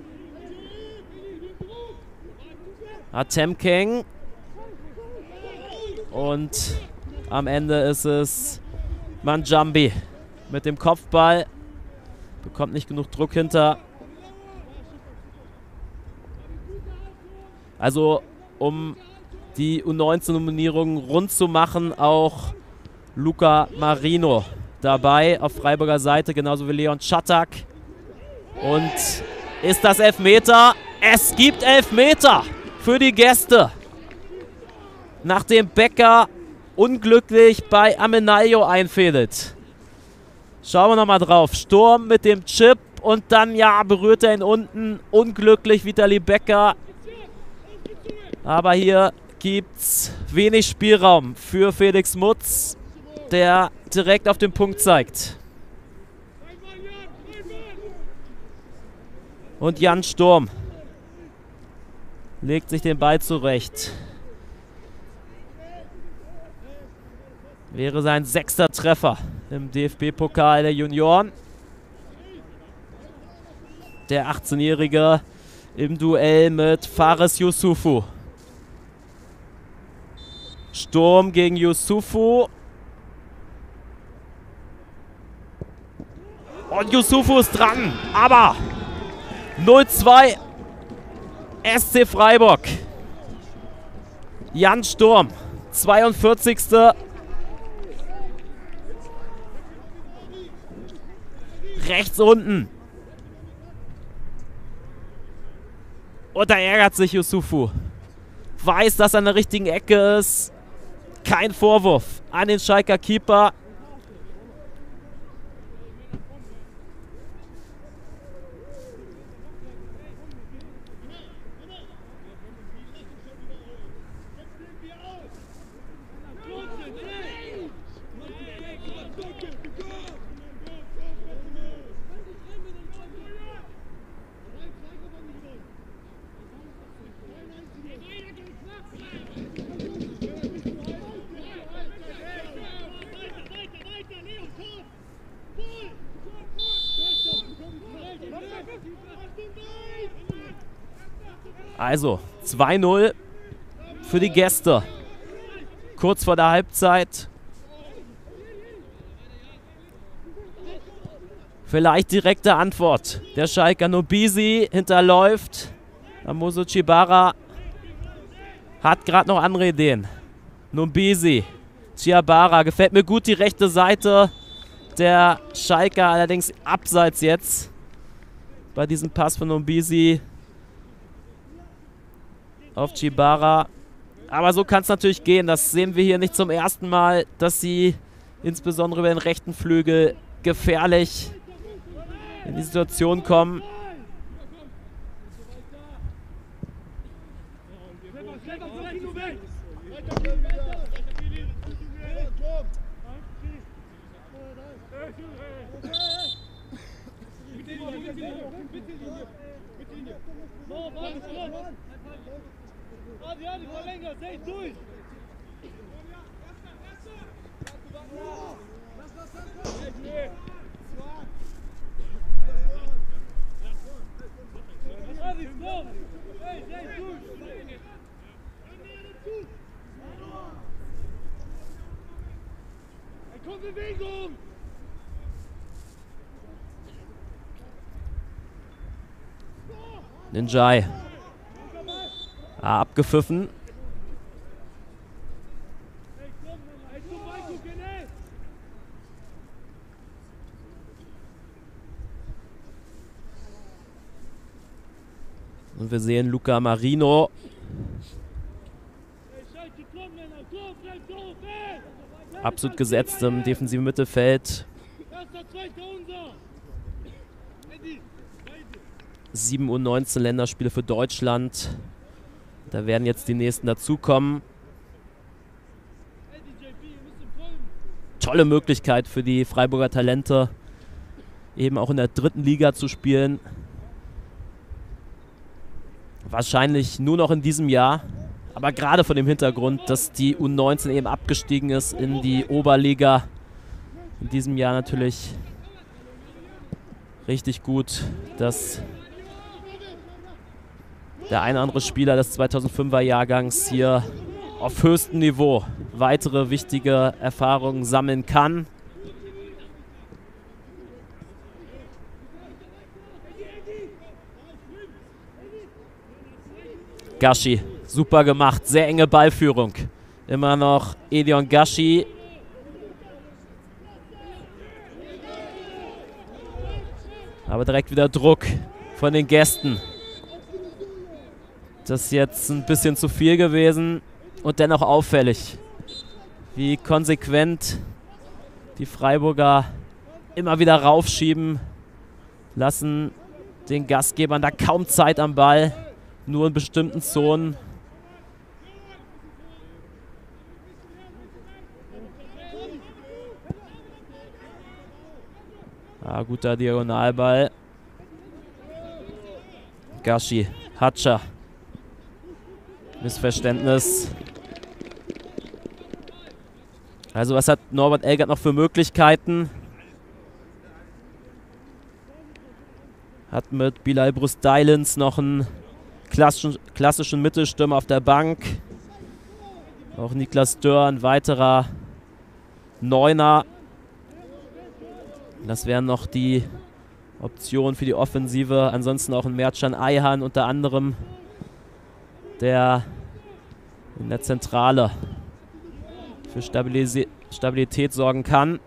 Atemkeng. Und am Ende ist es Manjambi mit dem Kopfball. Bekommt nicht genug Druck hinter. Also, um die U19-Nominierung rund zu machen, auch Luca Marino dabei auf Freiburger Seite, genauso wie Leon Czatak. Und ist das Elfmeter? Es gibt Elfmeter für die Gäste. Nachdem Becker unglücklich bei Amenaglio einfädelt. Schauen wir nochmal drauf. Sturm mit dem Chip und dann, ja, berührt er ihn unten. Unglücklich Vitali Becker. Aber hier gibt's wenig Spielraum für Felix Mutz, der direkt auf den Punkt zeigt. Und Jan Sturm legt sich den Ball zurecht. Wäre sein 6. Treffer im DFB-Pokal der Junioren. Der 18-Jährige im Duell mit Fares Yusufu. Sturm gegen Yusufu. Und Yusufu ist dran. Aber 0-2 SC Freiburg. Jan Sturm, 42. Rechts unten. Und da ärgert sich Yusufu. Weiß, dass er an der richtigen Ecke ist. Kein Vorwurf an den Schalker Keeper. Also 2-0 für die Gäste. Kurz vor der Halbzeit. Vielleicht direkte Antwort. Der Schalker Numbisi hinterläuft. Amusu Chibara hat gerade noch andere Ideen. Numbisi, Chibara, gefällt mir gut die rechte Seite. Der Schalker allerdings abseits jetzt. Bei diesem Pass von Numbisi auf Chibara. Aber so kann es natürlich gehen. Das sehen wir hier nicht zum ersten Mal, dass sie insbesondere über den rechten Flügel gefährlich in die Situation kommen. Bewegung! Nyinzai. Ah, abgepfiffen. Und wir sehen Luca Marino. Absolut gesetzt im defensiven Mittelfeld. 7:19 Uhr Länderspiele für Deutschland. Da werden jetzt die nächsten dazukommen. Tolle Möglichkeit für die Freiburger Talente, eben auch in der dritten Liga zu spielen. Wahrscheinlich nur noch in diesem Jahr. Aber gerade vor dem Hintergrund, dass die U19 eben abgestiegen ist in die Oberliga. In diesem Jahr natürlich richtig gut, dass der ein oder andere Spieler des 2005er Jahrgangs hier auf höchstem Niveau weitere wichtige Erfahrungen sammeln kann. Gashi. Super gemacht, sehr enge Ballführung. Immer noch Edion Gashi. Aber direkt wieder Druck von den Gästen. Das ist jetzt ein bisschen zu viel gewesen und dennoch auffällig, wie konsequent die Freiburger immer wieder raufschieben, lassen den Gastgebern da kaum Zeit am Ball, nur in bestimmten Zonen. Ah, guter Diagonalball. Gashi, Hatscha. Missverständnis. Also was hat Norbert Elgert noch für Möglichkeiten? Hat mit Bilal Brust-Dylans noch einen klassischen Mittelstürmer auf der Bank. Auch Niklas Dörr, ein weiterer Neuner. Das wären noch die Optionen für die Offensive. Ansonsten auch ein Mertcan Ayhan unter anderem, der in der Zentrale für Stabilität sorgen kann.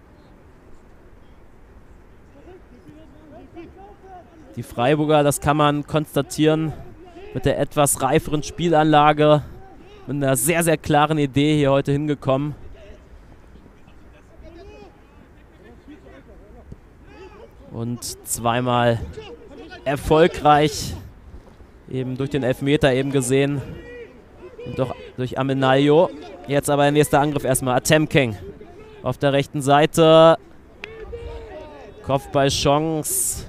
Die Freiburger, das kann man konstatieren, mit der etwas reiferen Spielanlage, mit einer sehr, sehr klaren Idee hier heute hingekommen. Und zweimal erfolgreich, eben durch den Elfmeter eben gesehen. Und doch durch Amenaglio. Jetzt aber der nächste Angriff erstmal. Atemkeng auf der rechten Seite. Kopfballchance.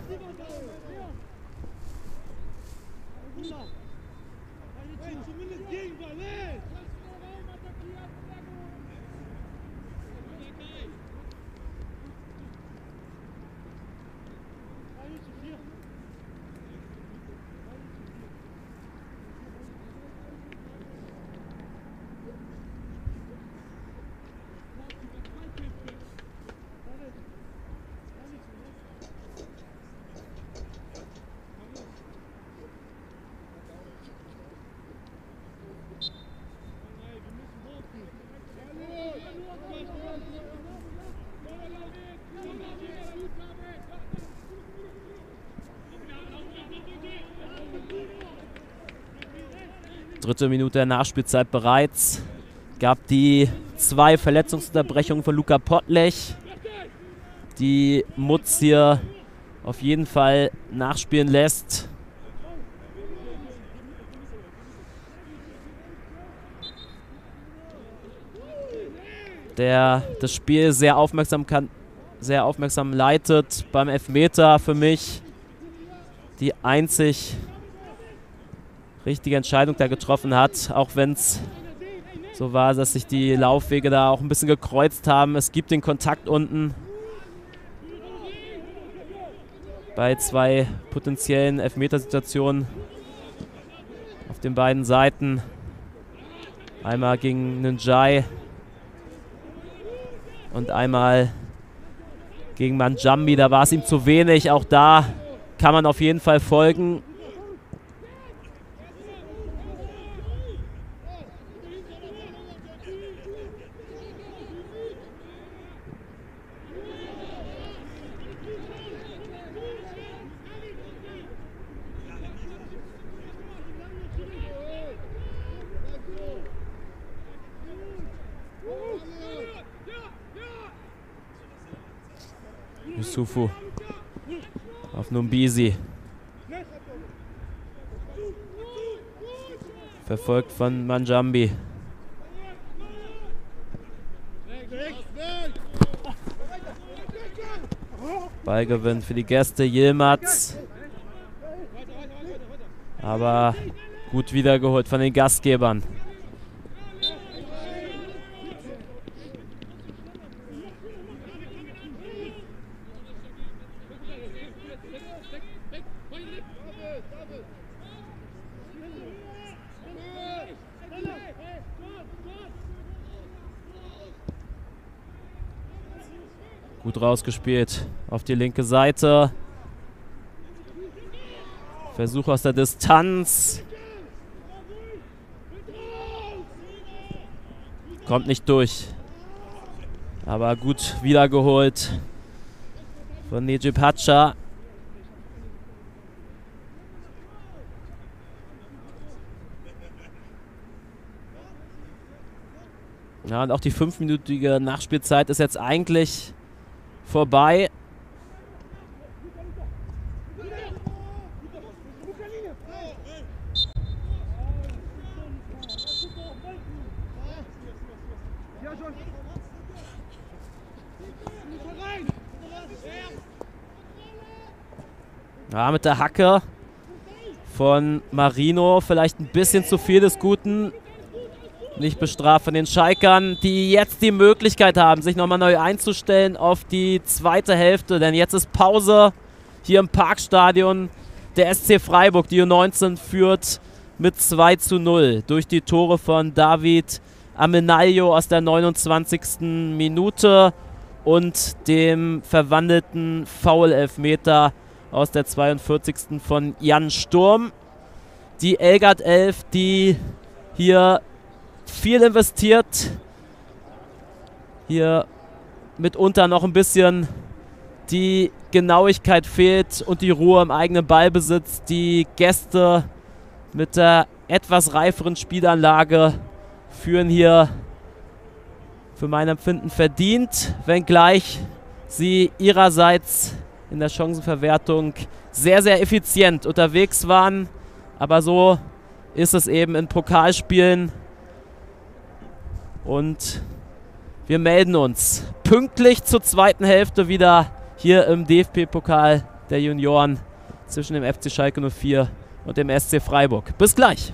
Dritte Minute der Nachspielzeit bereits. Gab die zwei Verletzungsunterbrechungen von Luca Pottlich, die Mutz hier auf jeden Fall nachspielen lässt. Der das Spiel sehr aufmerksam leitet. Beim Elfmeter für mich die einzig richtige Entscheidung da getroffen hat, auch wenn es so war, dass sich die Laufwege da auch ein bisschen gekreuzt haben. Es gibt den Kontakt unten bei zwei potenziellen Elfmetersituationen auf den beiden Seiten. Einmal gegen Nyinzai und einmal gegen Manjambi. Da war es ihm zu wenig. Auch da kann man auf jeden Fall folgen. Yusufu auf Numbisi. Verfolgt von Manjambi. Ballgewinn für die Gäste, Yilmaz. Aber gut wiedergeholt von den Gastgebern. Gut rausgespielt auf die linke Seite. Versuch aus der Distanz. Kommt nicht durch. Aber gut wiedergeholt von Nejib Hatscha. Ja, und auch die fünfminütige Nachspielzeit ist jetzt eigentlich vorbei. Ja, mit der Hacke von Marino vielleicht ein bisschen zu viel des Guten. Nicht bestraft von den Schalkern, die jetzt die Möglichkeit haben, sich nochmal neu einzustellen auf die zweite Hälfte. Denn jetzt ist Pause hier im Parkstadion. Der SC Freiburg, die U19, führt mit 2:0 durch die Tore von David Amenaglio aus der 29. Minute und dem verwandelten Foul-Elfmeter aus der 42. von Jan Sturm. Die Elgert 11, die hier viel investiert, hier mitunter noch ein bisschen die Genauigkeit fehlt und die Ruhe im eigenen Ballbesitz. Die Gäste mit der etwas reiferen Spielanlage führen hier für mein Empfinden verdient, wenngleich sie ihrerseits in der Chancenverwertung sehr, sehr effizient unterwegs waren. Aber so ist es eben in Pokalspielen. Und wir melden uns pünktlich zur zweiten Hälfte wieder hier im DFB-Pokal der Junioren zwischen dem FC Schalke 04 und dem SC Freiburg. Bis gleich!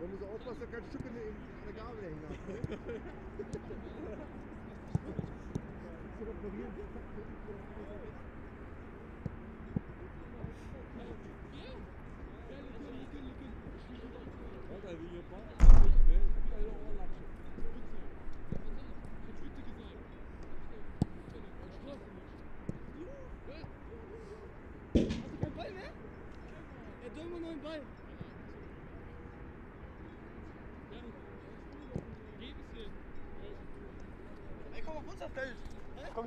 Aber muss er aufpassen, dass er kein Stück in der Gabel hängen hat. Komm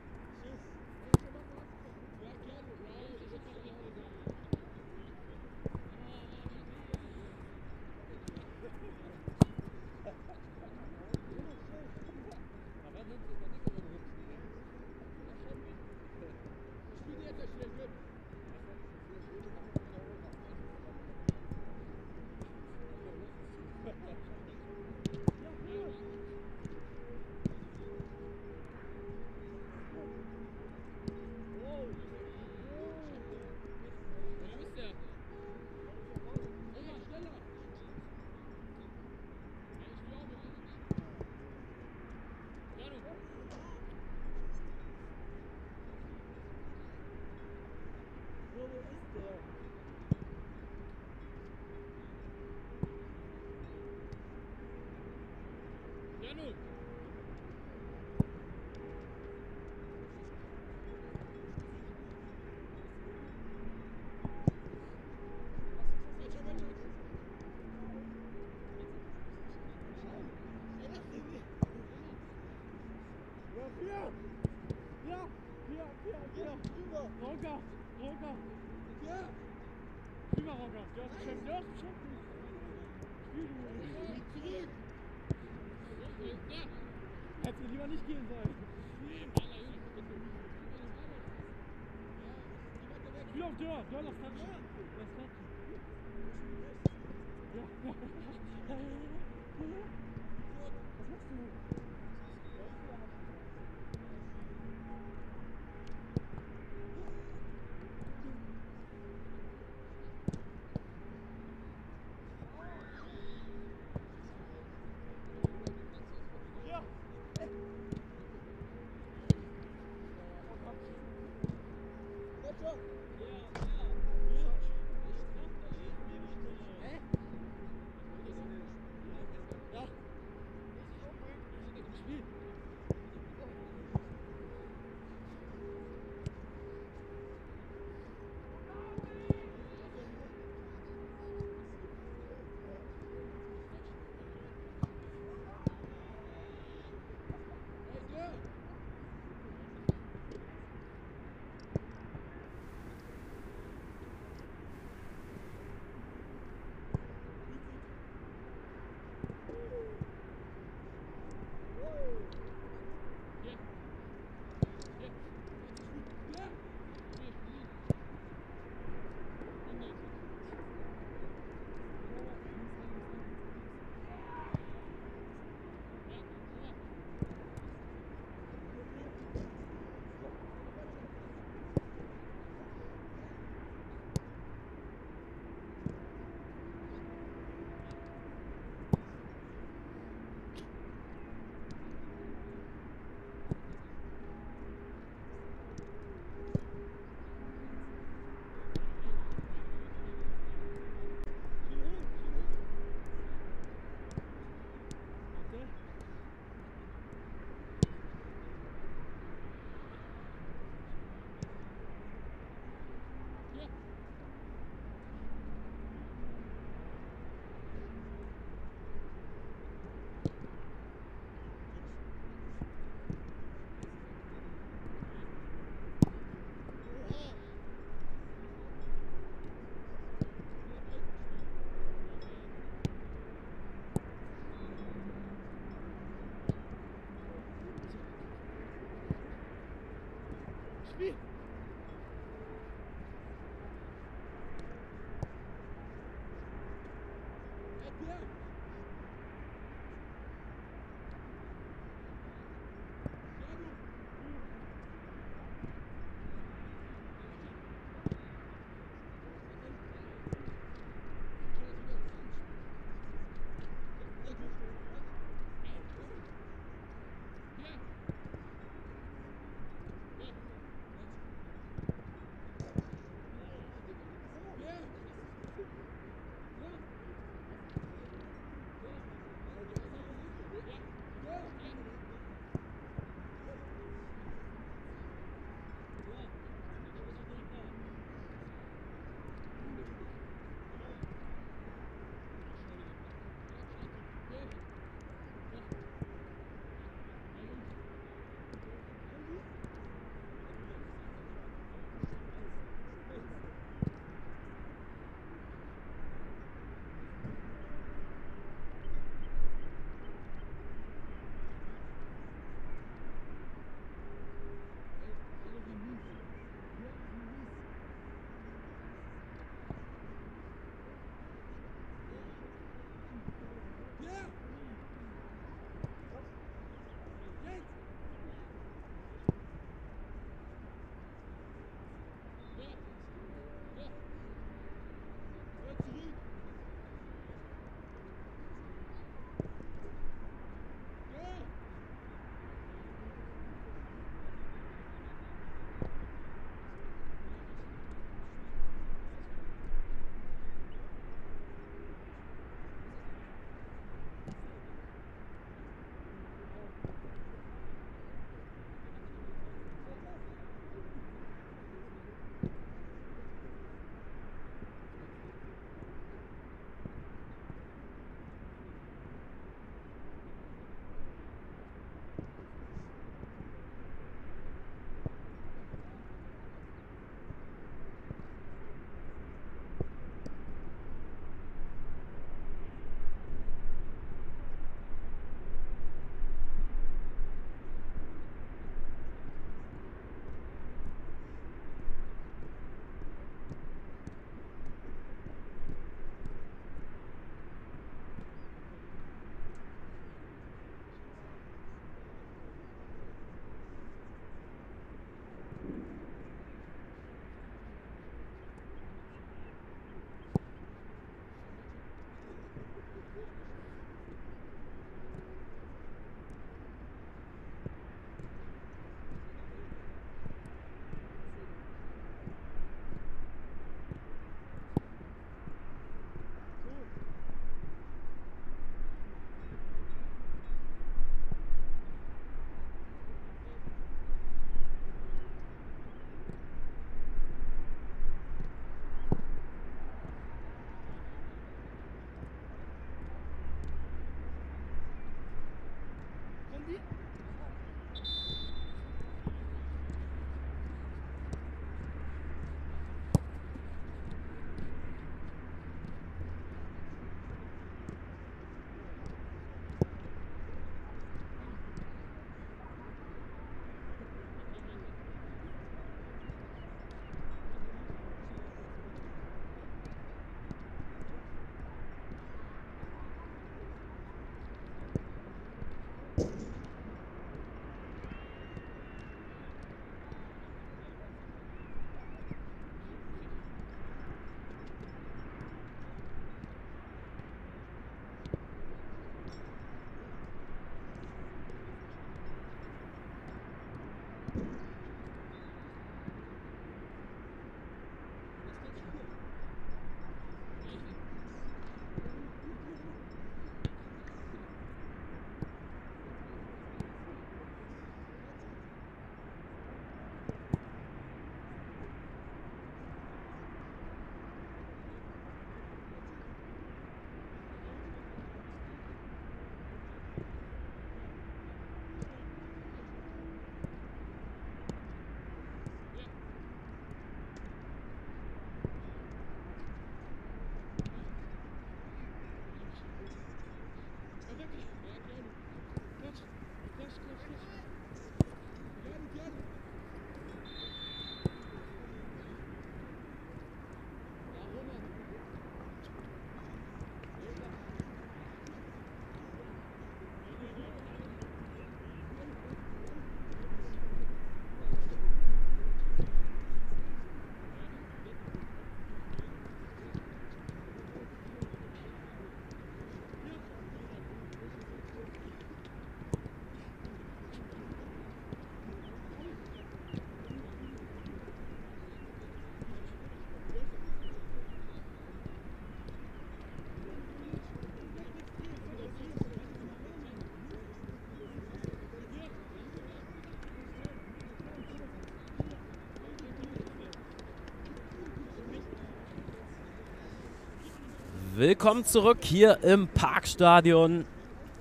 Willkommen zurück hier im Parkstadion.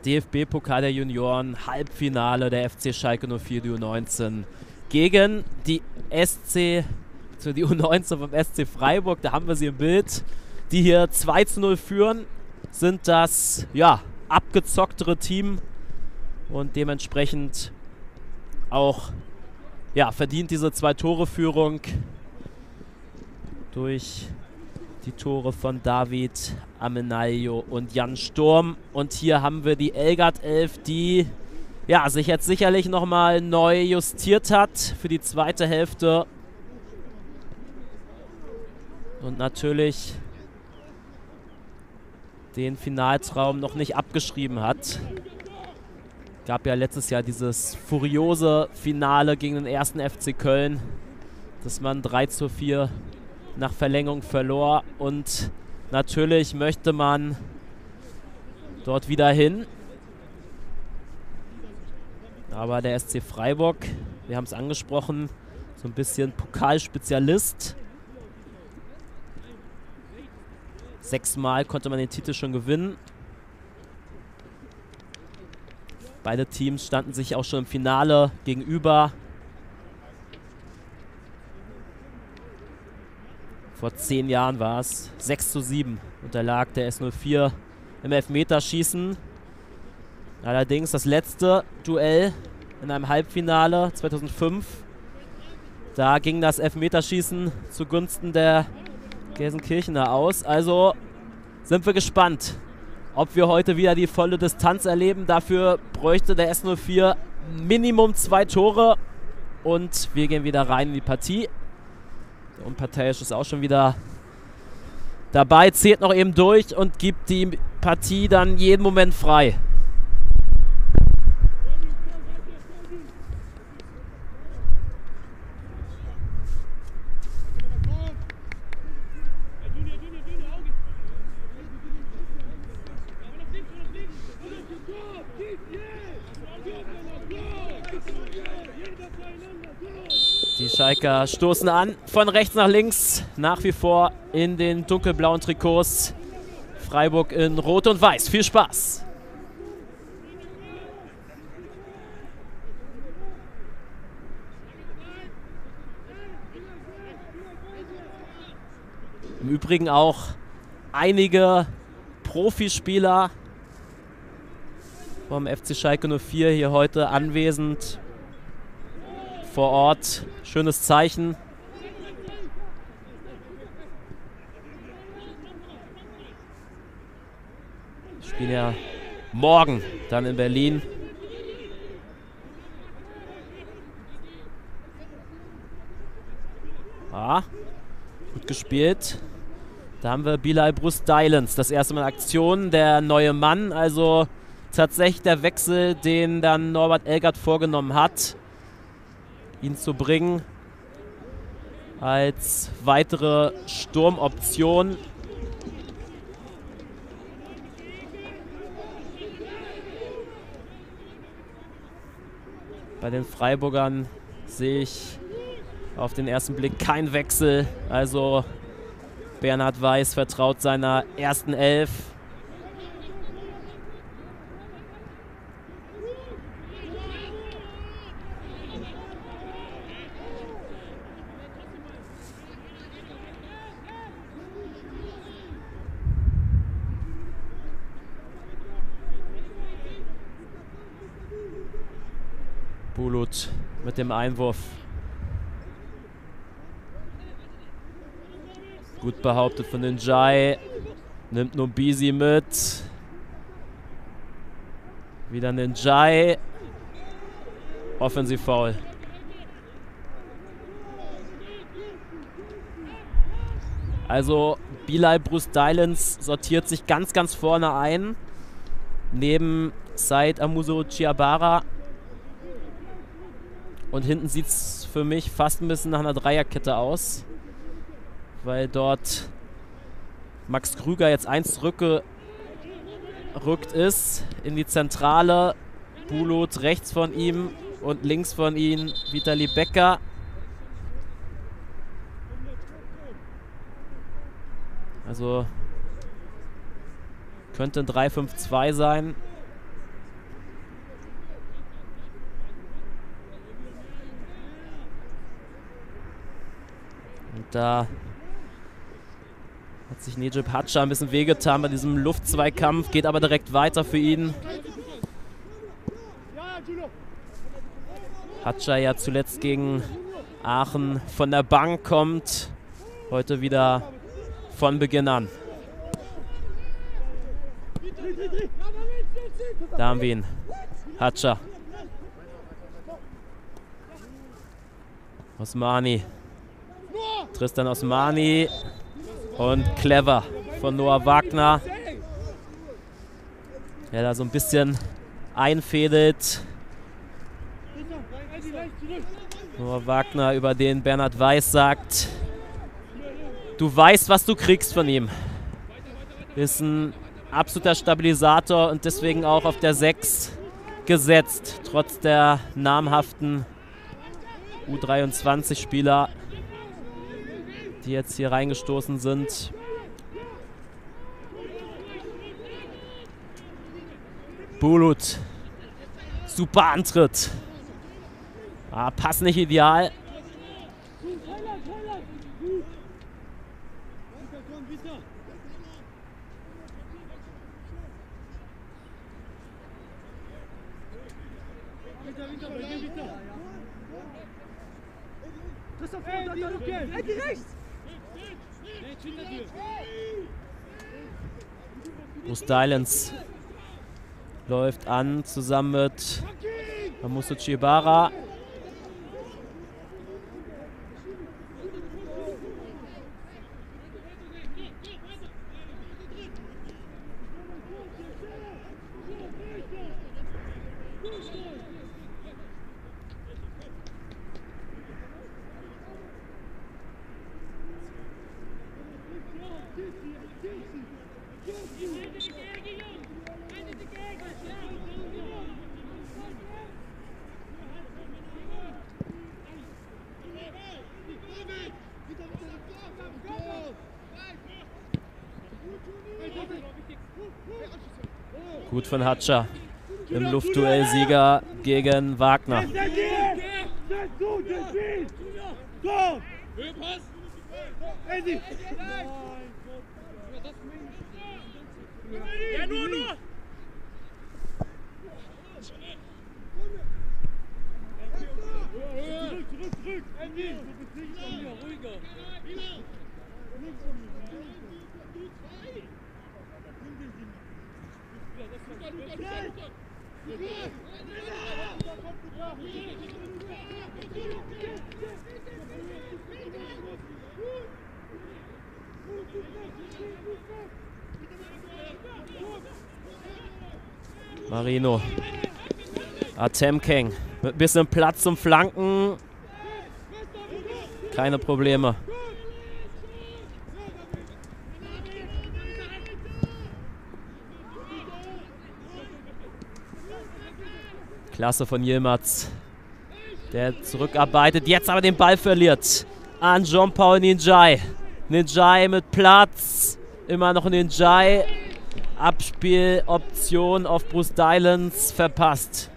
DFB-Pokal der Junioren, Halbfinale der FC Schalke 04, die U19 gegen die U19 vom SC Freiburg. Da haben wir sie im Bild, die hier 2:0 führen, sind das ja abgezocktere Team und dementsprechend auch ja, verdient diese 2-Tore-Führung durch die Tore von David Amenaglio und Jan Sturm. Und hier haben wir die Elgert 11, die ja, sich jetzt sicherlich nochmal neu justiert hat für die zweite Hälfte. Und natürlich den Finaltraum noch nicht abgeschrieben hat. Gab ja letztes Jahr dieses furiose Finale gegen den 1. FC Köln, dass man 3:4 nach Verlängerung verlor, und natürlich möchte man dort wieder hin. Aber der SC Freiburg, wir haben es angesprochen, so ein bisschen Pokalspezialist. 6-mal konnte man den Titel schon gewinnen. Beide Teams standen sich auch schon im Finale gegenüber. Vor 10 Jahren war es 6:7. Unterlag der S04 im Elfmeterschießen. Allerdings das letzte Duell in einem Halbfinale 2005. Da ging das Elfmeterschießen zugunsten der Gelsenkirchener aus. Also sind wir gespannt, ob wir heute wieder die volle Distanz erleben. Dafür bräuchte der S04 Minimum 2 Tore. Und wir gehen wieder rein in die Partie. Der Unparteiische ist auch schon wieder dabei, zählt noch eben durch und gibt die Partie dann jeden Moment frei. Die Schalker stoßen an, von rechts nach links, nach wie vor in den dunkelblauen Trikots. Freiburg in Rot und Weiß. Viel Spaß! Im Übrigen auch einige Profispieler vom FC Schalke 04 hier heute anwesend. Vor Ort, schönes Zeichen. Wir spielen ja morgen dann in Berlin. Ah, gut gespielt. Da haben wir Bilal Brust-Dylans, das erste Mal in Aktion, der neue Mann. Also tatsächlich der Wechsel, den dann Norbert Elgert vorgenommen hat, ihn zu bringen als weitere Sturmoption. Bei den Freiburgern sehe ich auf den ersten Blick keinen Wechsel. Also Bernhard Weiß vertraut seiner ersten Elf. Bulut mit dem Einwurf. Gut behauptet von Nyinzai. Nimmt Numbisi mit. Wieder Nyinzai. Offensiv-Foul. Also Bilal Brust-Dylans sortiert sich ganz, ganz vorne ein. Neben Said Amusu Chibara. Und hinten sieht es für mich fast ein bisschen nach einer Dreierkette aus, weil dort Max Krüger jetzt 1 zurückgerückt ist in die Zentrale. Bulut rechts von ihm und links von ihm Vitali Becker. Also Könnte ein 3-5-2 sein. Und da hat sich Nejib Hatscha ein bisschen wehgetan bei diesem Luftzweikampf, geht aber direkt weiter für ihn. Hatscha ja zuletzt gegen Aachen von der Bank kommt, heute wieder von Beginn an. Da haben wir ihn, Hatscha. Osmani, Tristan Osmani und clever von Noah Wagner. Der da so ein bisschen einfädelt. Noah Wagner, über den Bernhard Weiß sagt, du weißt, was du kriegst von ihm. Ist ein absoluter Stabilisator und deswegen auch auf der 6 gesetzt, trotz der namhaften U23-Spieler, die jetzt hier reingestoßen sind. Bulut, super Antritt. Ah, Pass nicht ideal. Brust-Dylans läuft an, zusammen mit Amusu Chibara. Gut von Hatscha im Luftduell, Sieger gegen Wagner. Marino, Atemkeng mit ein bisschen Platz zum Flanken, keine Probleme. Klasse von Yilmaz, der zurückarbeitet, jetzt aber den Ball verliert an Jean-Paul Nyinzai. Nyinzai mit Platz, immer noch Nyinzai. Abspieloption auf Brust-Dylans verpasst.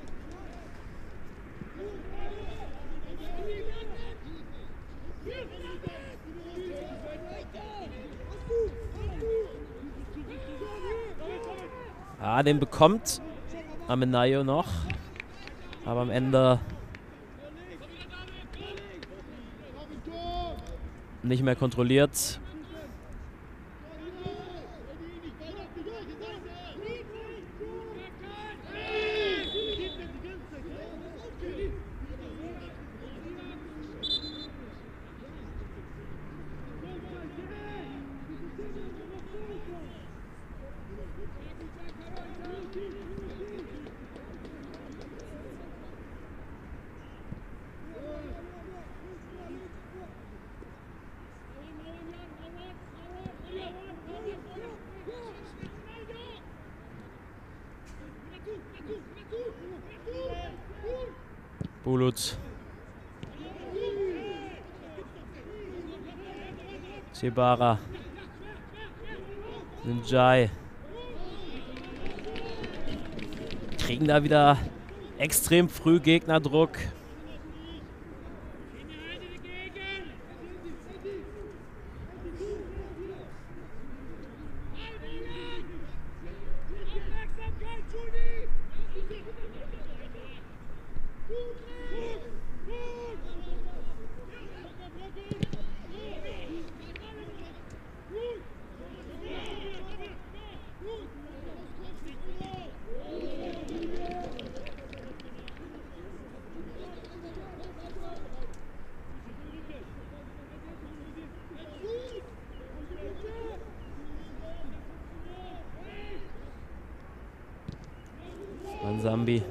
Ah, den bekommt Amenaglio noch. Aber am Ende nicht mehr kontrolliert. Bulut. Chibara. Nyinzai. kriegen da wieder extrem früh Gegnerdruck. Mansabi.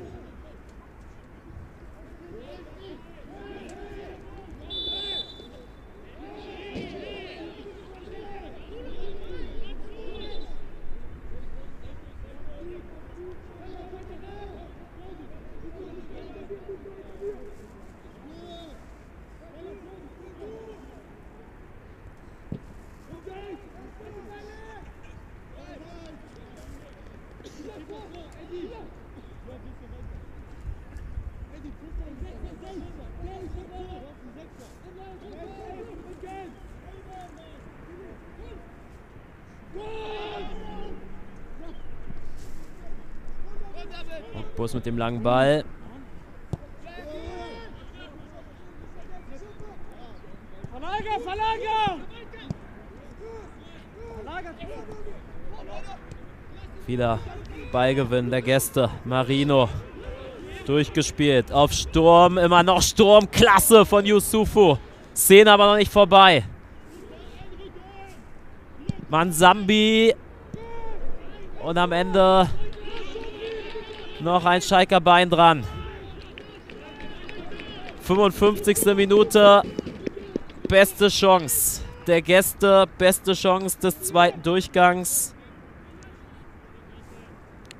Ogbus mit dem langen Ball. Verlager! Wieder Ballgewinn der Gäste. Marino durchgespielt auf Sturm. Immer noch Sturm. Klasse von Yusufu. Szene aber noch nicht vorbei. Mansabi. Und am Ende noch ein Schalker Bein dran. 55. Minute. Beste Chance der Gäste. Beste Chance des zweiten Durchgangs.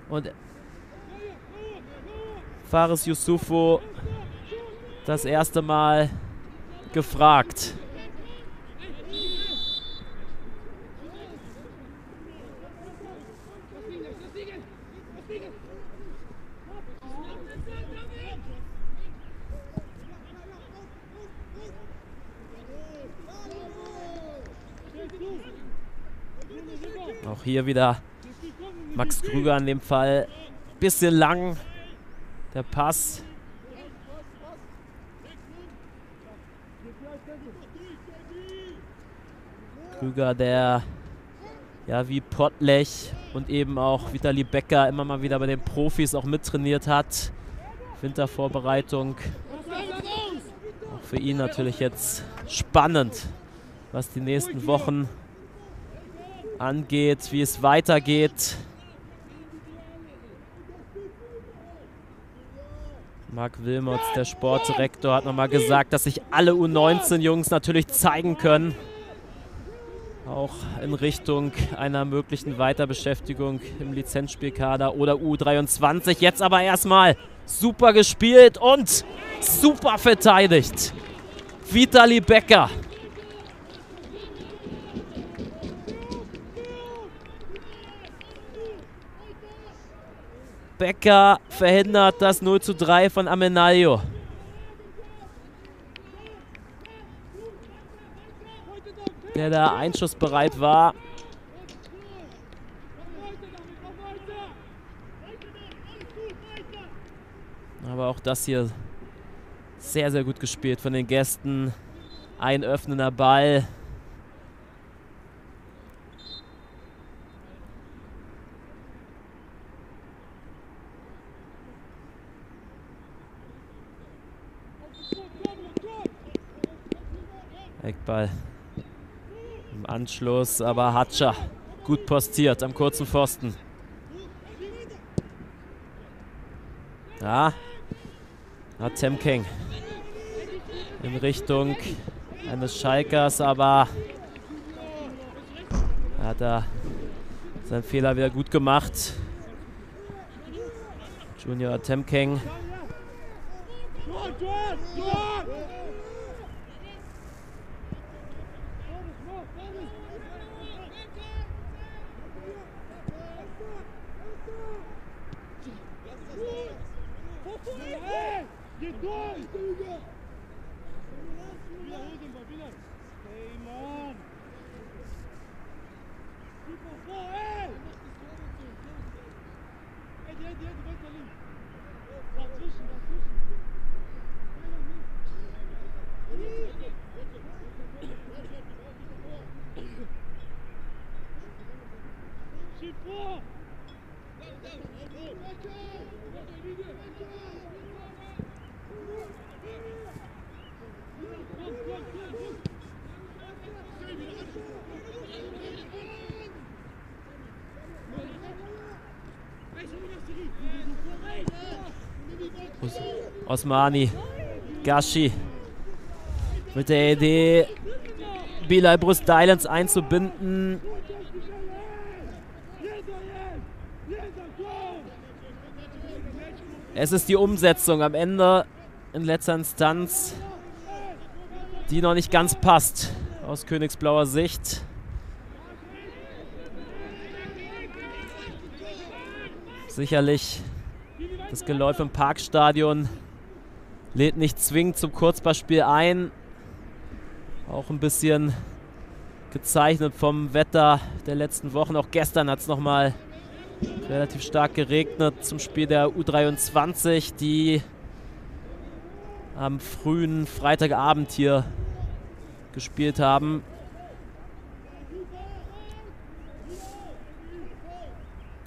Und Fares Yusufu das erste Mal gefragt. Auch hier wieder Max Krüger in dem Fall. Bisschen lang der Pass. Krüger, der ja wie Pottlich und eben auch Vitali Becker immer mal wieder bei den Profis auch mittrainiert hat. Wintervorbereitung. Auch für ihn natürlich jetzt spannend, was die nächsten Wochen angeht, wie es weitergeht. Marc Wilmots, der Sportdirektor, hat nochmal gesagt, dass sich alle U19-Jungs natürlich zeigen können. Auch in Richtung einer möglichen Weiterbeschäftigung im Lizenzspielkader oder U23. Jetzt aber erstmal super gespielt und super verteidigt. Vitali Becker. Becker verhindert das 0:3 von Amenaglio. Der da einschussbereit war. Aber auch das hier sehr, sehr gut gespielt von den Gästen. Ein öffnender Ball. Eckball im Anschluss, aber Hatscha gut postiert am kurzen Pfosten. Ja, Atemkeng in Richtung eines Schalkers, aber hat er seinen Fehler wieder gut gemacht. Junior Atemkeng. Osmani, Gashi mit der Idee, Bilal Brust-Dylans einzubinden. Es ist die Umsetzung am Ende in letzter Instanz, die noch nicht ganz passt aus königsblauer Sicht. Sicherlich das Geläuf im Parkstadion lädt nicht zwingend zum Kurzballspiel ein. Auch ein bisschen gezeichnet vom Wetter der letzten Wochen. Auch gestern hat es nochmal relativ stark geregnet zum Spiel der U23, die am frühen Freitagabend hier gespielt haben.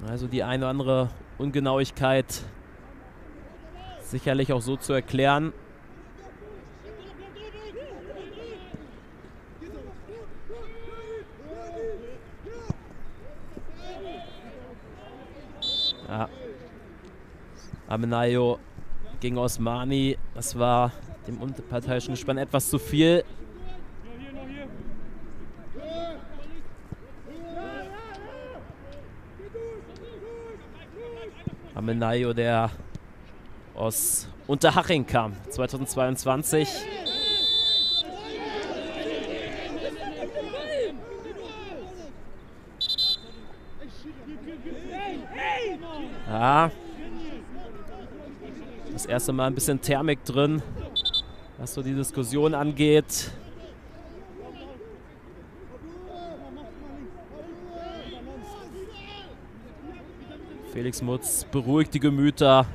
Also die eine oder andere Ungenauigkeit sicherlich auch so zu erklären. Ja. Amenaglio gegen Osmani. Das war dem unparteiischen Gespann etwas zu viel. Amenaglio, der aus Unterhaching kam, 2022. Ja. Das erste Mal ein bisschen Thermik drin, was so die Diskussion angeht. Felix Mutz beruhigt die Gemüter.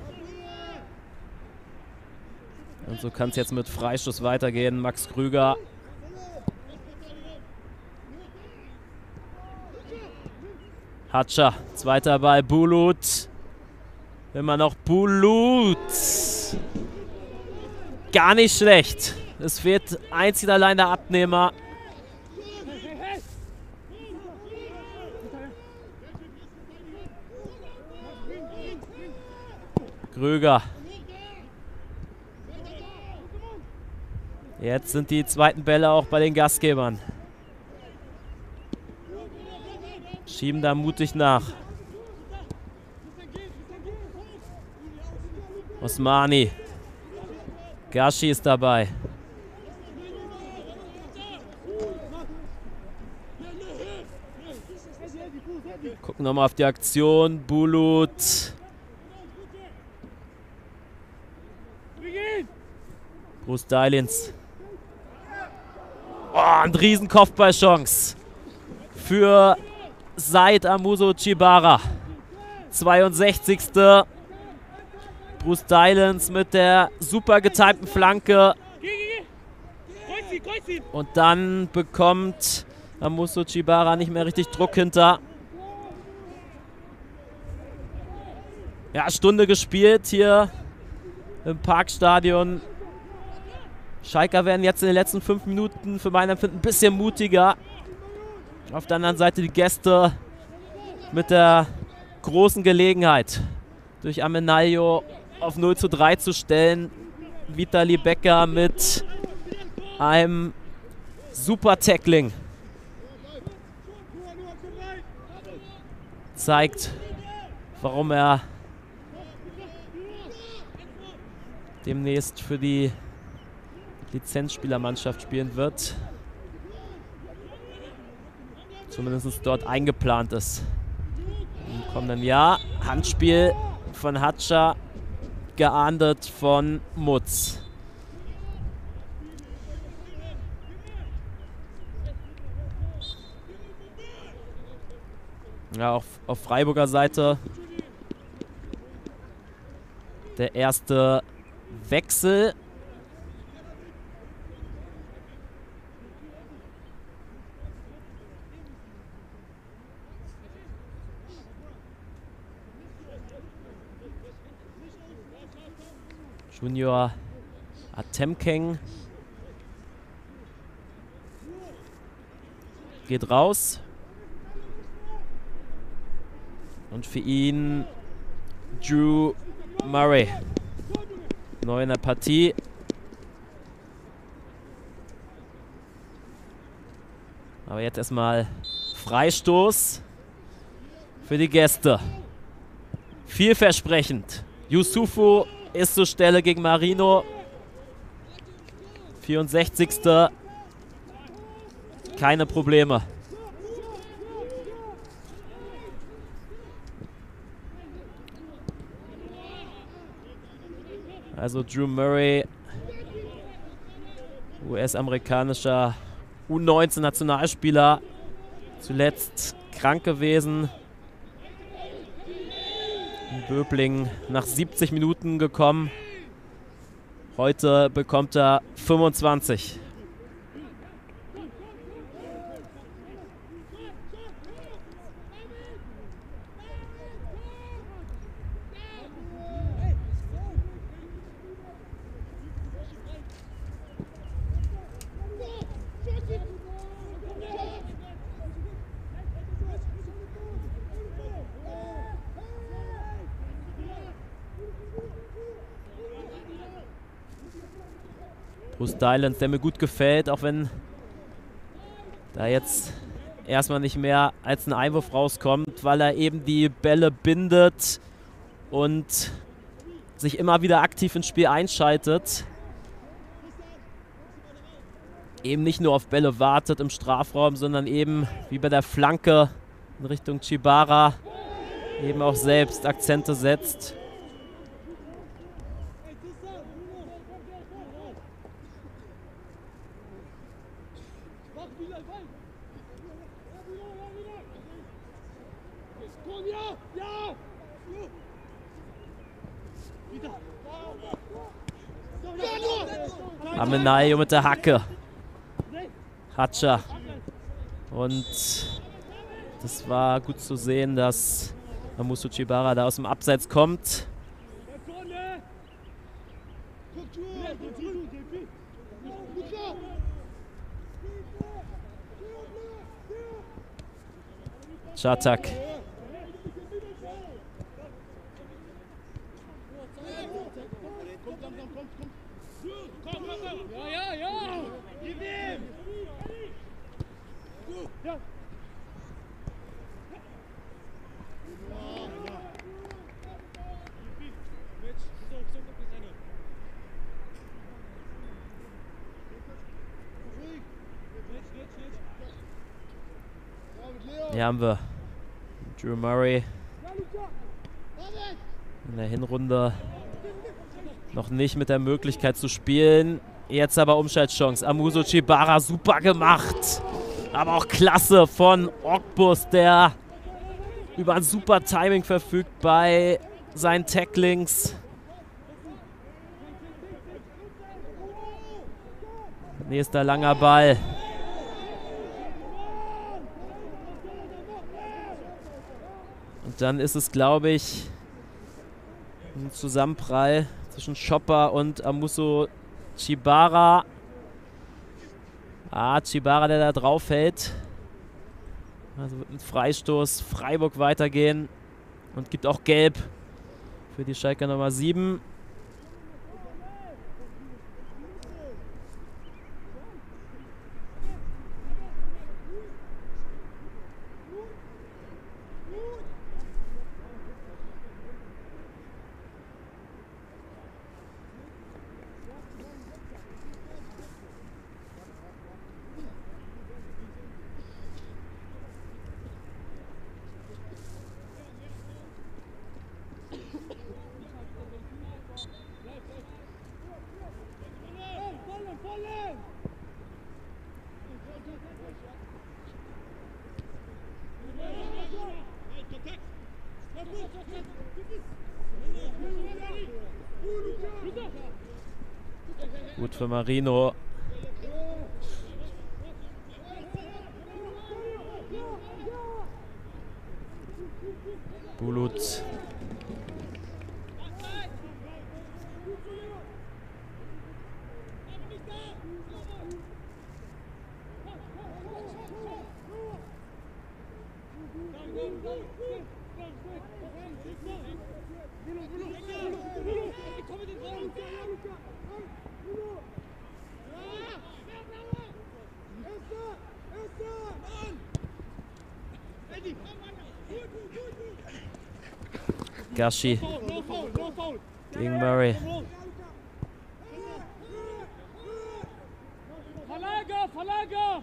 Und so kann es jetzt mit Freistoß weitergehen. Max Krüger. Hatscha. Zweiter Ball. Bulut. Immer noch Bulut. Gar nicht schlecht. Es fehlt einzig und allein der Abnehmer. Krüger. Jetzt sind die zweiten Bälle auch bei den Gastgebern. Schieben da mutig nach. Osmani. Gashi ist dabei. Gucken nochmal auf die Aktion. Bulut. Brust-Dylans. Oh, ein riesen Kopfballchance für Said Amusu Chibara. 62. Brust-Dylans mit der super getimten Flanke. Und dann bekommt Amusu Chibara nicht mehr richtig Druck hinter. Ja, Stunde gespielt hier im Parkstadion. Schalker werden jetzt in den letzten 5 Minuten für mein Empfinden ein bisschen mutiger. Auf der anderen Seite die Gäste mit der großen Gelegenheit, durch Amenaglio auf 0:3 zu stellen. Vitali Becker mit einem super Tackling zeigt, warum er demnächst für die Lizenzspielermannschaft spielen wird. Zumindest dort eingeplant ist. Im kommenden Jahr. Handspiel von Hatscha, geahndet von Mutz. Ja, auf Freiburger Seite der erste Wechsel. Junior Atemkeng geht raus. Und für ihn Drew Murray. Neu in der Partie. Aber jetzt erstmal Freistoß für die Gäste. Vielversprechend. Yusufu ist zur Stelle gegen Marino. 64. Keine Probleme. Also Drew Murray, US-amerikanischer U19-Nationalspieler, zuletzt krank gewesen. In Böblingen nach 70 Minuten gekommen. Heute bekommt er 25. Brust-Dylans, der mir gut gefällt, auch wenn da jetzt erstmal nicht mehr als ein Einwurf rauskommt, weil er eben die Bälle bindet und sich immer wieder aktiv ins Spiel einschaltet. Eben nicht nur auf Bälle wartet im Strafraum, sondern eben wie bei der Flanke in Richtung Chibara eben auch selbst Akzente setzt. Amenaglio mit der Hacke. Hatscha. Und das war gut zu sehen, dass Amusu Chibara da aus dem Abseits kommt. Czatak. Hier haben wir Drew Murray, in der Hinrunde noch nicht mit der Möglichkeit zu spielen. Jetzt aber Umschaltchance. Amusu Chibara, super gemacht. Aber auch klasse von Ogbus, der über ein super Timing verfügt bei seinen Tacklings. Nächster langer Ball. Und dann ist es, glaube ich, ein Zusammenprall zwischen Schopper und Amusu Chibara. Ah, Chibara, der da drauf hält. Also wird mit Freistoß Freiburg weitergehen und gibt auch Gelb für die Schalke Nummer 7. Gut für Marino. Bulut. Gashi gegen Murray. Verlager!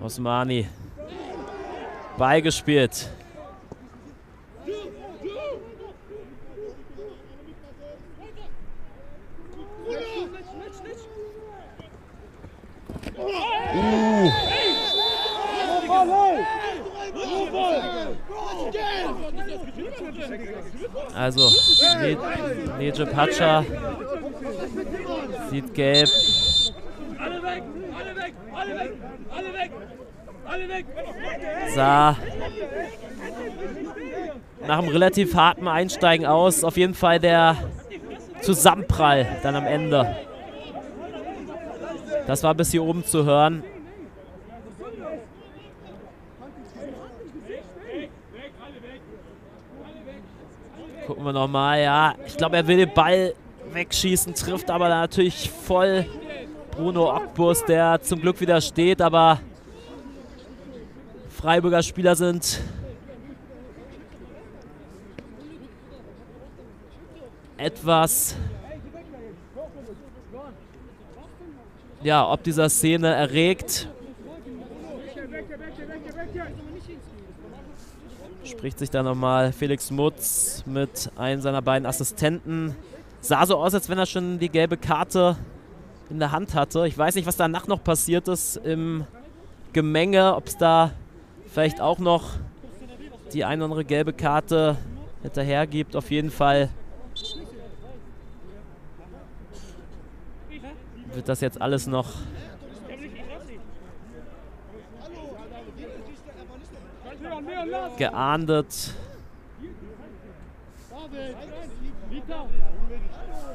Osmani. Beigespielt. Also, Nejib Hatscha sieht gelb. Alle weg, alle weg, alle weg, alle weg, alle weg. Sah nach einem relativ harten Einsteigen aus. Auf jeden Fall der Zusammenprall dann am Ende. Das war bis hier oben zu hören. Gucken wir nochmal, ja, ich glaube, er will den Ball wegschießen, trifft aber dann natürlich voll Bruno Ogbus, der zum Glück wieder steht, aber Freiburger Spieler sind etwas, ja, ob dieser Szene erregt. Spricht sich da nochmal Felix Mutz mit einem seiner beiden Assistenten. Sah so aus, als wenn er schon die gelbe Karte in der Hand hatte. Ich weiß nicht, was danach noch passiert ist im Gemenge. Ob es da vielleicht auch noch die eine oder andere gelbe Karte hinterher gibt. Auf jeden Fall wird das jetzt alles noch... geahndet.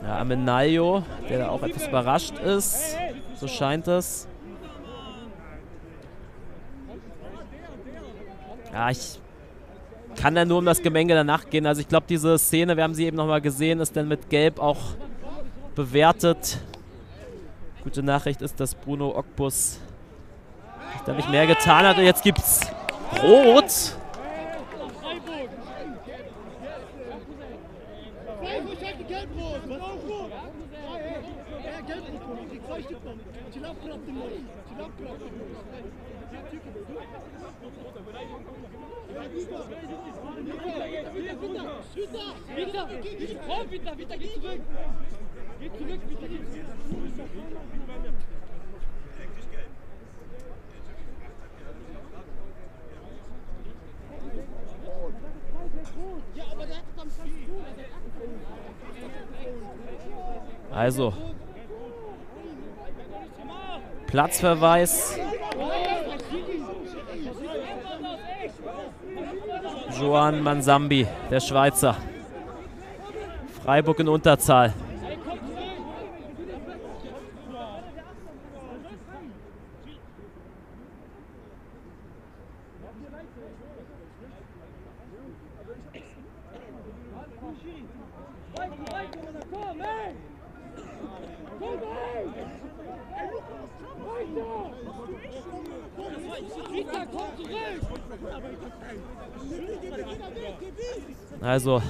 Ja, Amenaglio, der da auch etwas überrascht ist. So scheint es. Ja, ich kann da nur um das Gemenge danach gehen. Also ich glaube, diese Szene, wir haben sie eben nochmal gesehen, ist dann mit Gelb auch bewertet. Gute Nachricht ist, dass Bruno Ogbus da nicht mehr getan hat. Und jetzt gibt's Rot. Also, Platzverweis. Jean Mansabi, der Schweizer. Freiburg in Unterzahl. Also,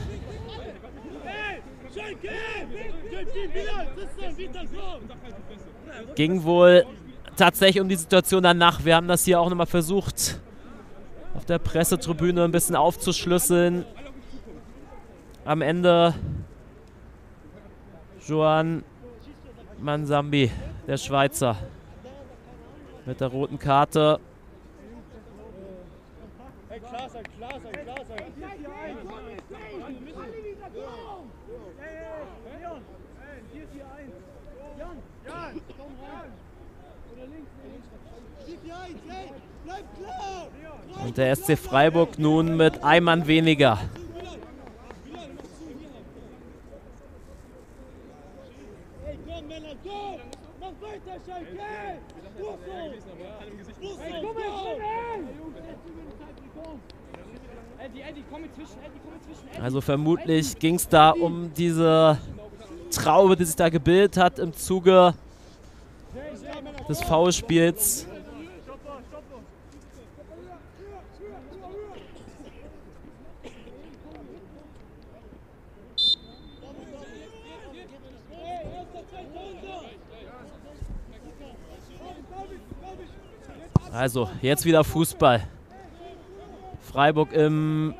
ging wohl tatsächlich um die Situation danach. Wir haben das hier auch nochmal versucht, auf der Pressetribüne ein bisschen aufzuschlüsseln. Am Ende Joan Mansabi, der Schweizer, mit der roten Karte. Und der SC Freiburg nun mit einem Mann weniger. Also vermutlich ging es da um diese Traube, die sich da gebildet hat im Zuge des Foulspiels. Also, jetzt wieder Fußball. Freiburg im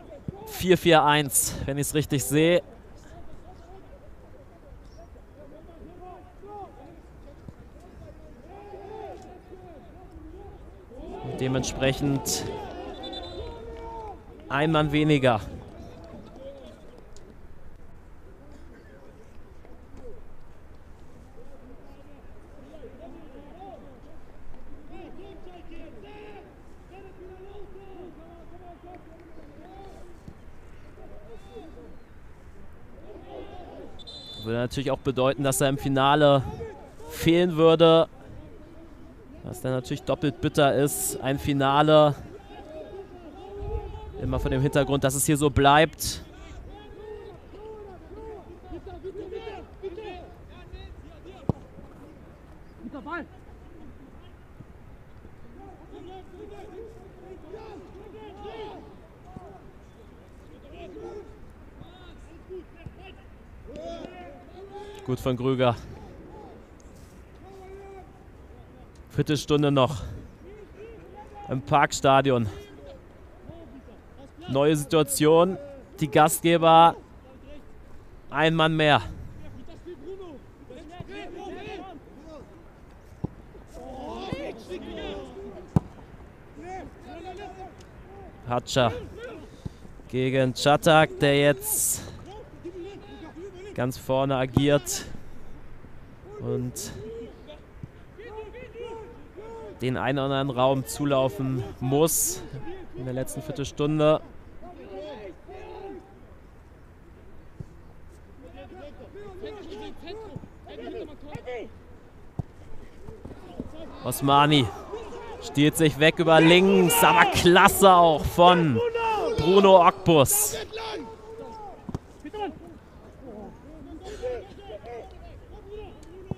4-4-1, wenn ich es richtig sehe. Und dementsprechend ein Mann weniger. Würde natürlich auch bedeuten, dass er im Finale fehlen würde. Was dann natürlich doppelt bitter ist. Ein Finale. Immer vor dem Hintergrund, dass es hier so bleibt. Gut von Krüger. Viertelstunde noch im Parkstadion. Neue Situation. Die Gastgeber ein Mann mehr. Hatscha gegen Czatak, der jetzt ganz vorne agiert und den einen oder anderen Raum zulaufen muss in der letzten Viertelstunde. Osmani stiehlt sich weg über links, aber klasse auch von Bruno Ogbus.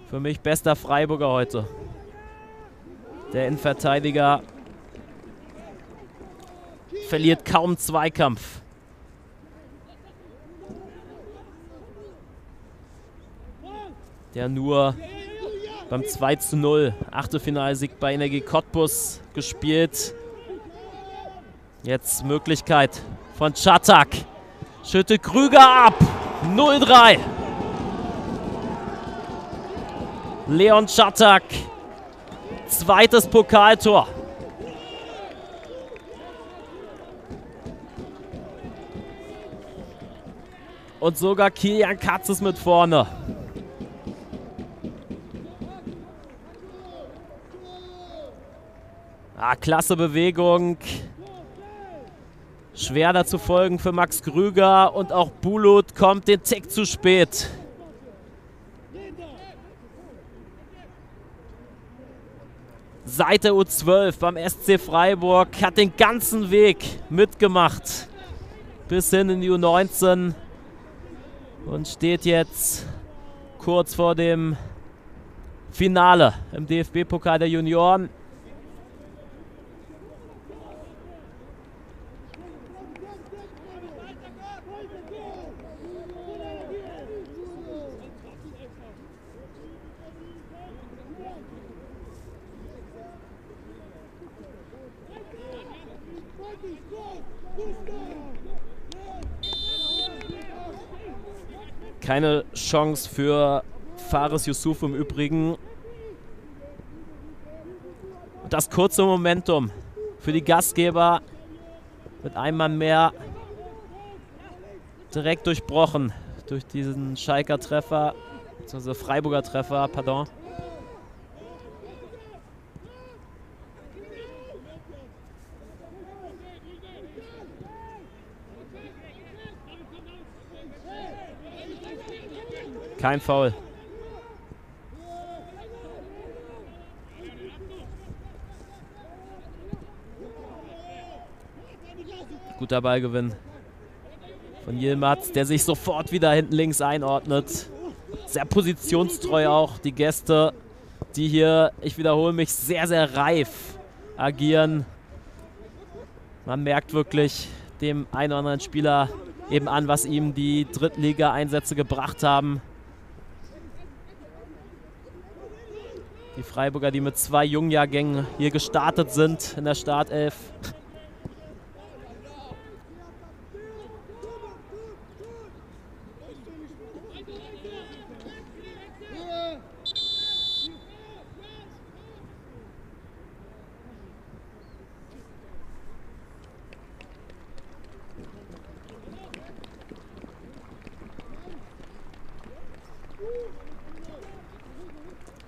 Für mich bester Freiburger heute. Der Innenverteidiger verliert kaum Zweikampf. Der nur beim 2:0 Achtelfinalsieg bei Energie Cottbus gespielt. Jetzt Möglichkeit von Czatak. Schüttet Krüger ab. 0:3. Leon Czatak, zweites Pokaltor. Und sogar Kilian Katz ist mit vorne. Ah, klasse Bewegung. Schwer da zu folgen für Max Krüger. Und auch Bulut kommt den Tick zu spät. Seite U12 beim SC Freiburg hat den ganzen Weg mitgemacht bis hin in die U19 und steht jetzt kurz vor dem Finale im DFB-Pokal der Junioren. Keine Chance für Fares Yusufu im Übrigen. Das kurze Momentum für die Gastgeber mit einem Mann mehr direkt durchbrochen durch diesen Schalker Treffer, beziehungsweise Freiburger Treffer, pardon. Kein Foul. Guter Ballgewinn von Yilmaz, der sich sofort wieder hinten links einordnet. Sehr positionstreu auch die Gäste, die hier, ich wiederhole mich, sehr, sehr reif agieren. Man merkt wirklich dem einen oder anderen Spieler eben an, was ihm die Drittliga-Einsätze gebracht haben. Die Freiburger, die mit 2 Jungjahrgängen hier gestartet sind in der Startelf.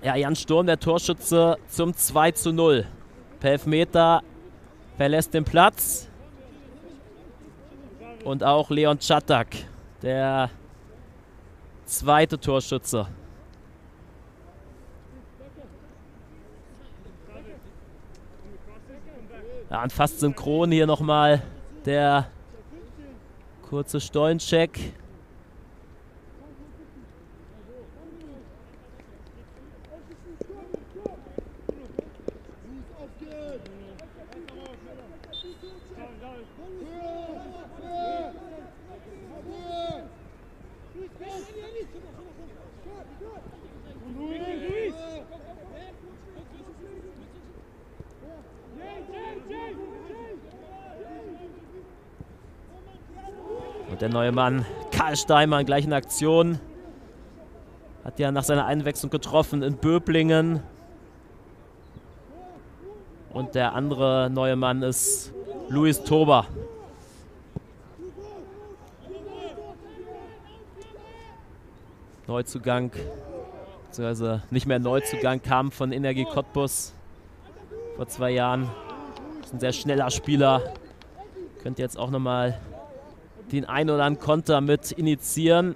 Ja, Jan Sturm, der Torschütze zum 2:0. Per Elfmeter verlässt den Platz. Und auch Leon Czatak, der zweite Torschütze. Ja, und fast synchron hier nochmal der kurze Stollencheck. Der neue Mann, Karl Steinmann, gleich in Aktion. Hat ja nach seiner Einwechslung getroffen in Böblingen. Und der andere neue Mann ist Luis Toba. Neuzugang, beziehungsweise nicht mehr Neuzugang, kam von Energie Cottbus vor 2 Jahren. Ist ein sehr schneller Spieler. Könnte jetzt auch nochmal den einen oder anderen Konter mit initiieren.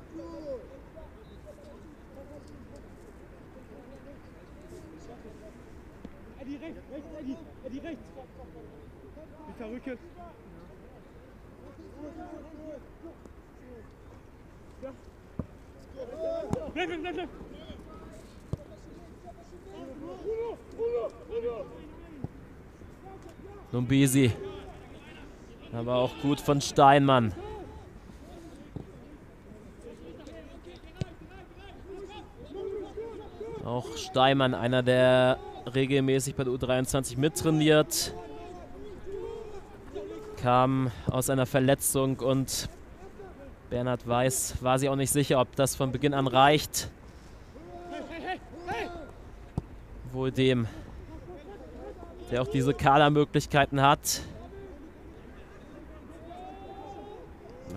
Numbisi. Aber auch gut von Steinmann. Auch Steinmann, einer, der regelmäßig bei der U23 mittrainiert, kam aus einer Verletzung und Bernhard Weiß war sich auch nicht sicher, ob das von Beginn an reicht. Wohl dem, der auch diese Kadermöglichkeiten hat.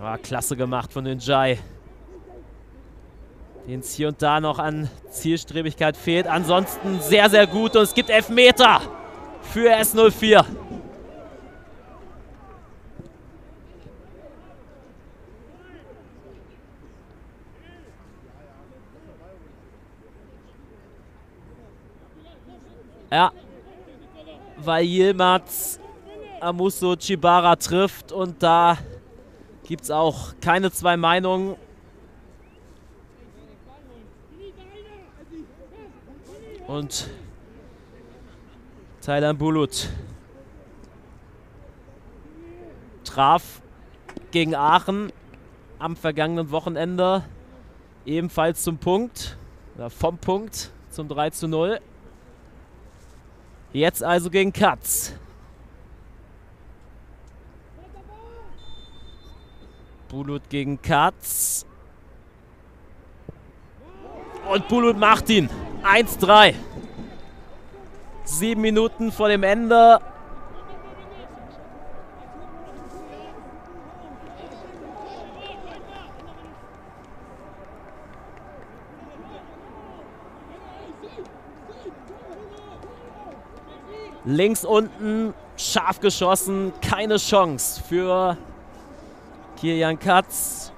Oh, klasse gemacht von Nyinzai, den es hier und da noch an Zielstrebigkeit fehlt. Ansonsten sehr, sehr gut. Und es gibt Elfmeter für SC 04. Ja, weil Yilmaz Amusu Chibara trifft. Und da gibt es auch keine zwei Meinungen. Und Taylan Bulut traf gegen Aachen am vergangenen Wochenende ebenfalls zum Punkt, oder vom Punkt zum 3:0. Jetzt also gegen Katz. Bulut gegen Katz. Und Bulut macht ihn. 1-3. 7 Minuten vor dem Ende. Links unten, scharf geschossen, keine Chance für Kilian Katz.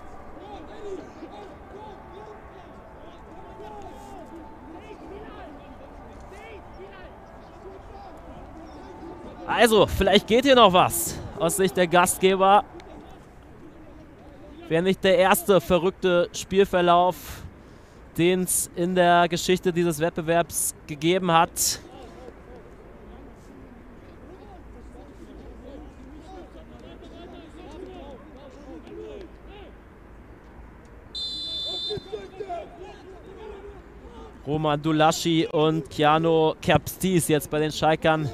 Also, vielleicht geht hier noch was aus Sicht der Gastgeber. Wäre nicht der erste verrückte Spielverlauf, den es in der Geschichte dieses Wettbewerbs gegeben hat. Roman Dulaschi und Keanu Kerbstis jetzt bei den Schalkern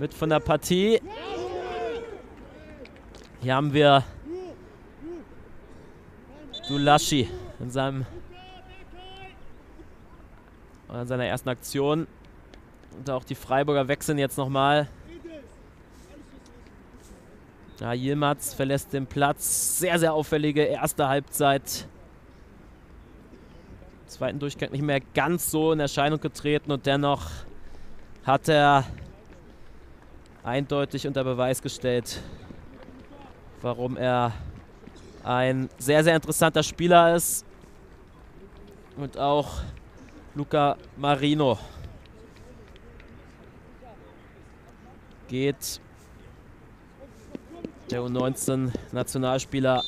mit von der Partie. Hier haben wir Dulaschi in seiner ersten Aktion. Und auch die Freiburger wechseln jetzt nochmal. Ja, Yilmaz verlässt den Platz. Sehr, sehr auffällige erste Halbzeit. Zweiten Durchgang nicht mehr ganz so in Erscheinung getreten und dennoch hat er eindeutig unter Beweis gestellt, warum er ein sehr, sehr interessanter Spieler ist. Und auch Luca Marino geht, der U19-Nationalspieler,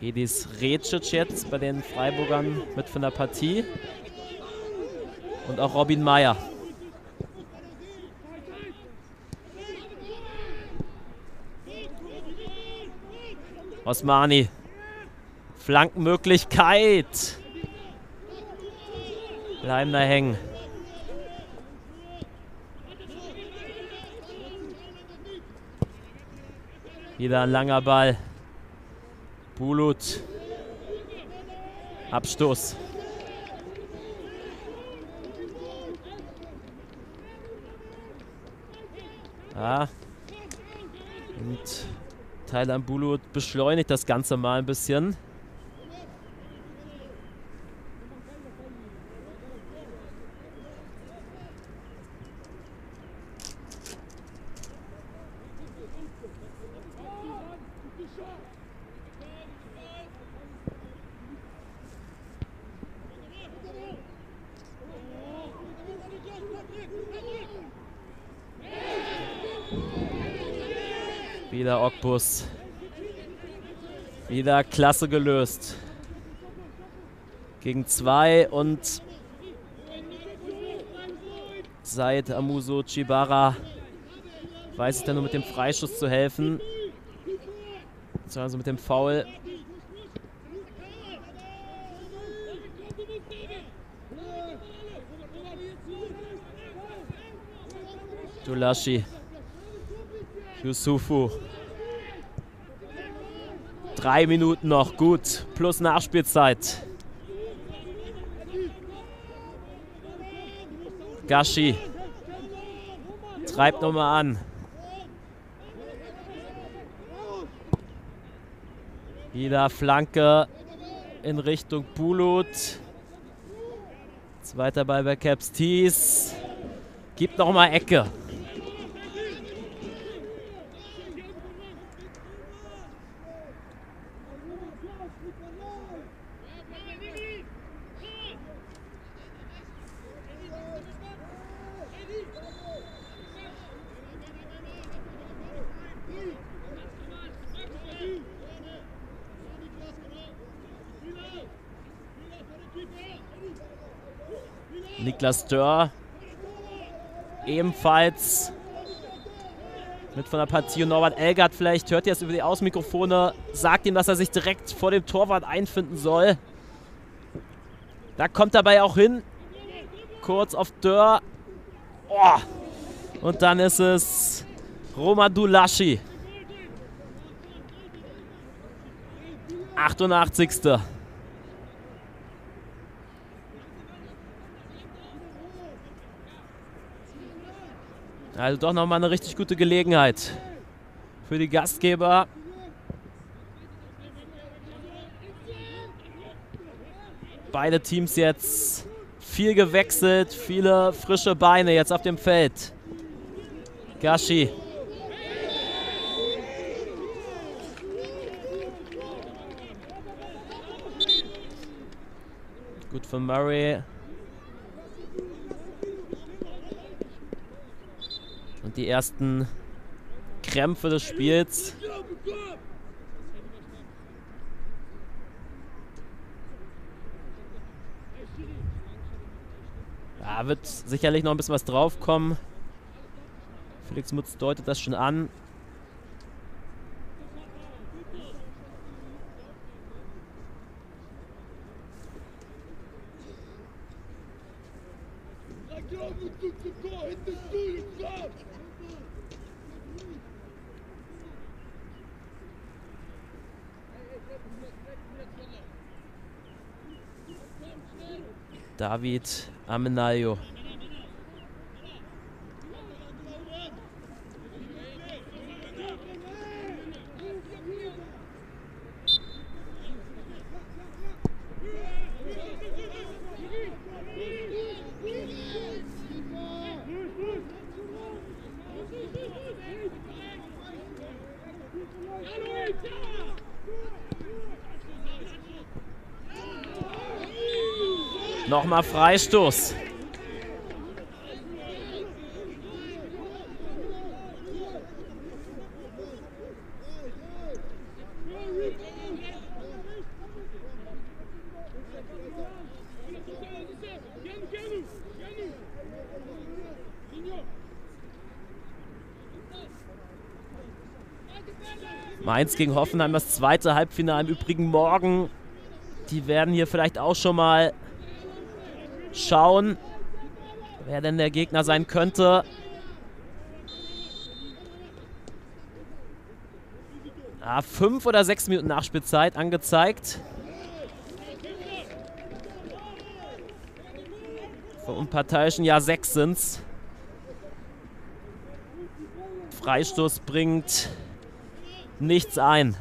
Edis Recic jetzt bei den Freiburgern mit von der Partie. Und auch Robin Meyer. Osmani. Flankenmöglichkeit. Bleiben da hängen. Wieder ein langer Ball. Bulut. Abstoß. Ja. Und Taylan Bulut beschleunigt das Ganze mal ein bisschen. Wieder Ogbus. Wieder klasse gelöst. Gegen 2 und seit Amusu Chibara weiß ich dann nur mit dem Freischuss zu helfen. Also mit dem Foul. Dulaschi. Yusufu. 3 Minuten noch, gut. Plus Nachspielzeit. Gashi treibt nochmal an. Wieder Flanke in Richtung Bulut. Zweiter Ball bei Kerbstis. Gibt nochmal Ecke. Niklas Dörr ebenfalls mit von der Partie. Und Norbert Elgert, vielleicht hört ihr es über die Außenmikrofone, sagt ihm, dass er sich direkt vor dem Torwart einfinden soll. Da kommt dabei auch hin. Kurz auf Dörr. Oh. Und dann ist es Romadulashi. 88. Also doch nochmal eine richtig gute Gelegenheit für die Gastgeber. Beide Teams jetzt viel gewechselt, viele frische Beine jetzt auf dem Feld. Gashi. Gut für Murray. Und die ersten Krämpfe des Spiels. Da wird sicherlich noch ein bisschen was draufkommen. Felix Mutz deutet das schon an. David Amenaglio. Nochmal Freistoß. Mainz gegen Hoffenheim, das zweite Halbfinale im Übrigen morgen. Die werden hier vielleicht auch schon mal schauen, wer denn der Gegner sein könnte. Ah, 5 oder 6 Minuten Nachspielzeit angezeigt. Für Unparteiischen, ja, 6 sind's. Freistoß bringt nichts ein.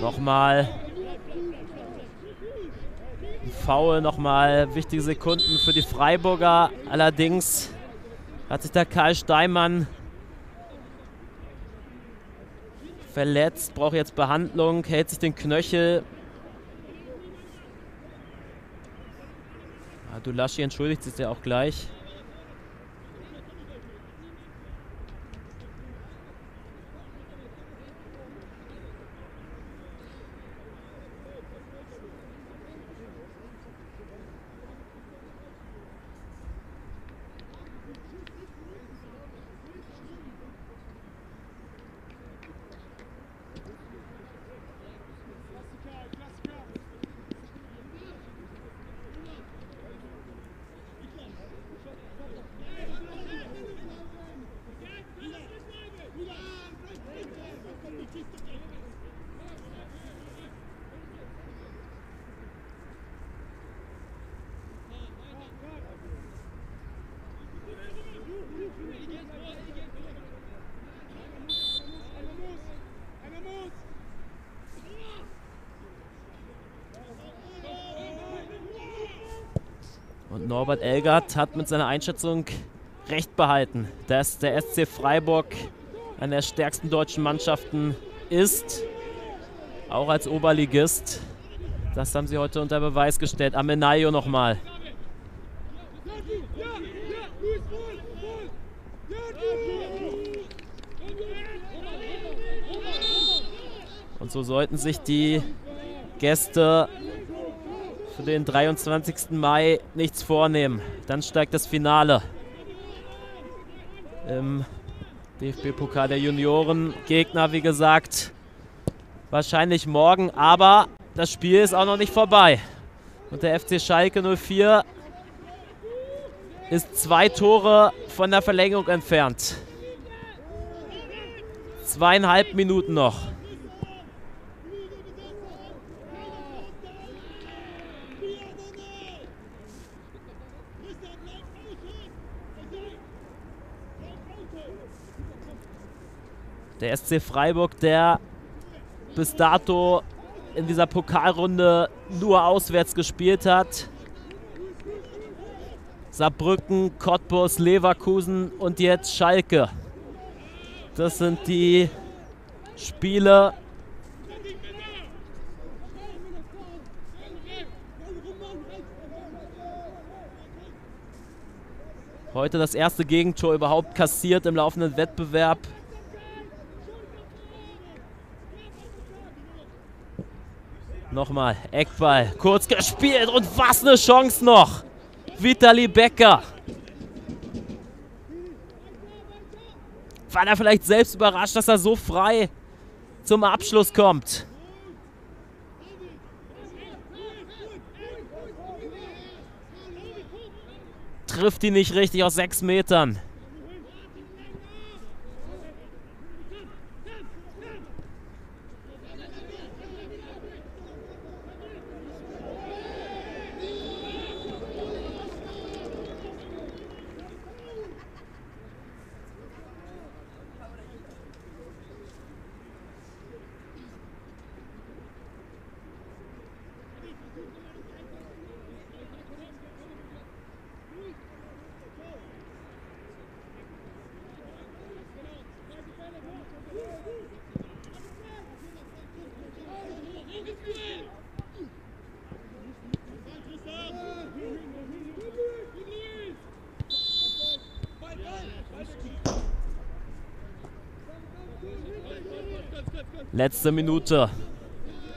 Nochmal ein Foul, nochmal wichtige Sekunden für die Freiburger. Allerdings hat sich der Kai Steinmann verletzt, braucht jetzt Behandlung, hält sich den Knöchel. Dulaschi entschuldigt sich ja auch gleich. Und Norbert Elgert hat mit seiner Einschätzung recht behalten, dass der SC Freiburg eine der stärksten deutschen Mannschaften ist, auch als Oberligist. Das haben sie heute unter Beweis gestellt. Amenaglio nochmal. Und so sollten sich die Gäste für den 23. Mai nichts vornehmen. Dann steigt das Finale im DFB-Pokal der Junioren. Gegner, wie gesagt, wahrscheinlich morgen. Aber das Spiel ist auch noch nicht vorbei. Und der FC Schalke 04 ist 2 Tore von der Verlängerung entfernt. 2,5 Minuten noch. Der SC Freiburg, der bis dato in dieser Pokalrunde nur auswärts gespielt hat. Saarbrücken, Cottbus, Leverkusen und jetzt Schalke. Das sind die Spiele, heute das erste Gegentor überhaupt kassiert im laufenden Wettbewerb. Nochmal, Eckball, kurz gespielt und was eine Chance noch. Vitali Becker. War er vielleicht selbst überrascht, dass er so frei zum Abschluss kommt. Trifft ihn nicht richtig aus 6 Metern. Letzte Minute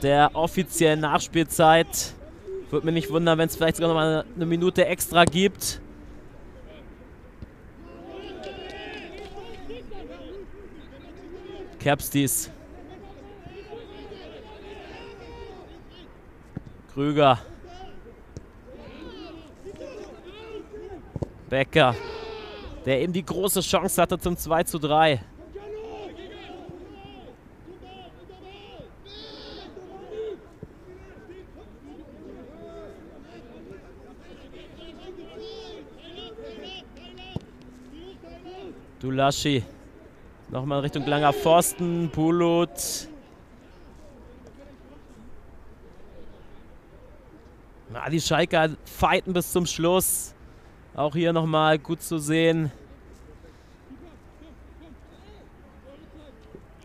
der offiziellen Nachspielzeit. Würde mich nicht wundern, wenn es vielleicht sogar noch mal eine Minute extra gibt. Kerbstis. Krüger. Becker, der eben die große Chance hatte zum 2:3. Dulaschi. Nochmal in Richtung langer Pfosten. Bulut. Na, die Schalker fighten bis zum Schluss. Auch hier nochmal gut zu sehen.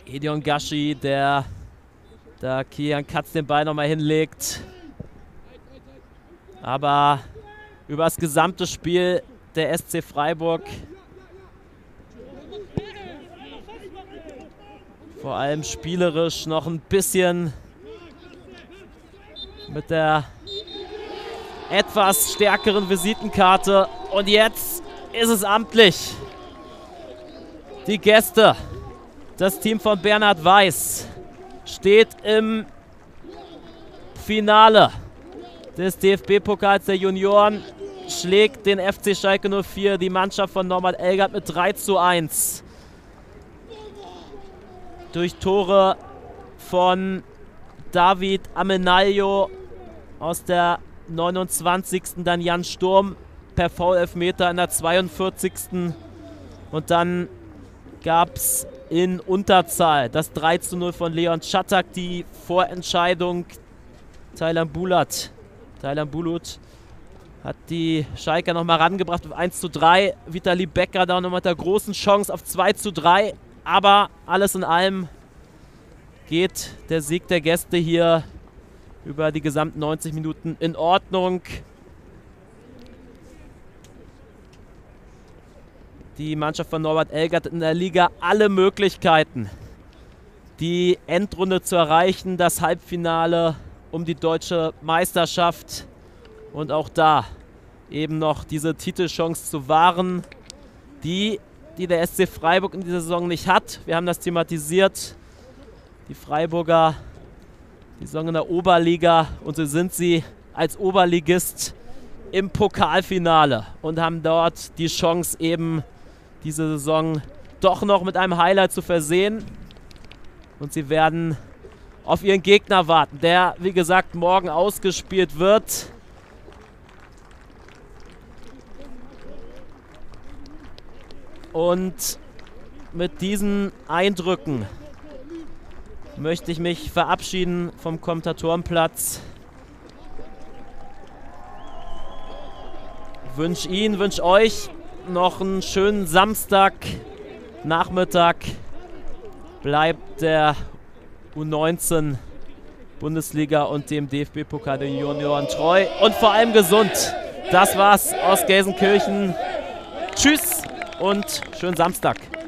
Edion Gashi, der da Kilian Katz den Ball nochmal hinlegt. Aber über das gesamte Spiel der SC Freiburg, vor allem spielerisch noch ein bisschen mit der etwas stärkeren Visitenkarte. Und jetzt ist es amtlich. Die Gäste, das Team von Bernhard Weiß, steht im Finale des DFB-Pokals der Junioren, schlägt den FC Schalke 04, die Mannschaft von Norbert Elgert, mit 3:1. Durch Tore von David Amenaglio aus der 29. Dann Jan Sturm per Foul-Elfmeter in der 42. Und dann gab es in Unterzahl das 3:0 von Leon Czatak, die Vorentscheidung. Taylan Bulut hat die Schalker nochmal rangebracht auf 1:3. Vitali Becker da nochmal mit der großen Chance auf 2:3. Aber alles in allem geht der Sieg der Gäste hier über die gesamten 90 Minuten in Ordnung. Die Mannschaft von Norbert Elgert in der Liga alle Möglichkeiten, die Endrunde zu erreichen, das Halbfinale um die deutsche Meisterschaft und auch da eben noch diese Titelchance zu wahren, die der SC Freiburg in dieser Saison nicht hat. Wir haben das thematisiert, die Freiburger, die Saison in der Oberliga, und so sind sie als Oberligist im Pokalfinale und haben dort die Chance, eben diese Saison doch noch mit einem Highlight zu versehen. Und sie werden auf ihren Gegner warten, der, wie gesagt, morgen ausgespielt wird. Und mit diesen Eindrücken möchte ich mich verabschieden vom Kommentatorenplatz. Wünsche Ihnen, wünsche euch noch einen schönen Samstagnachmittag. Bleibt der U19 Bundesliga und dem DFB-Pokal der Junioren treu und vor allem gesund. Das war's aus Gelsenkirchen. Tschüss und schönen Samstag.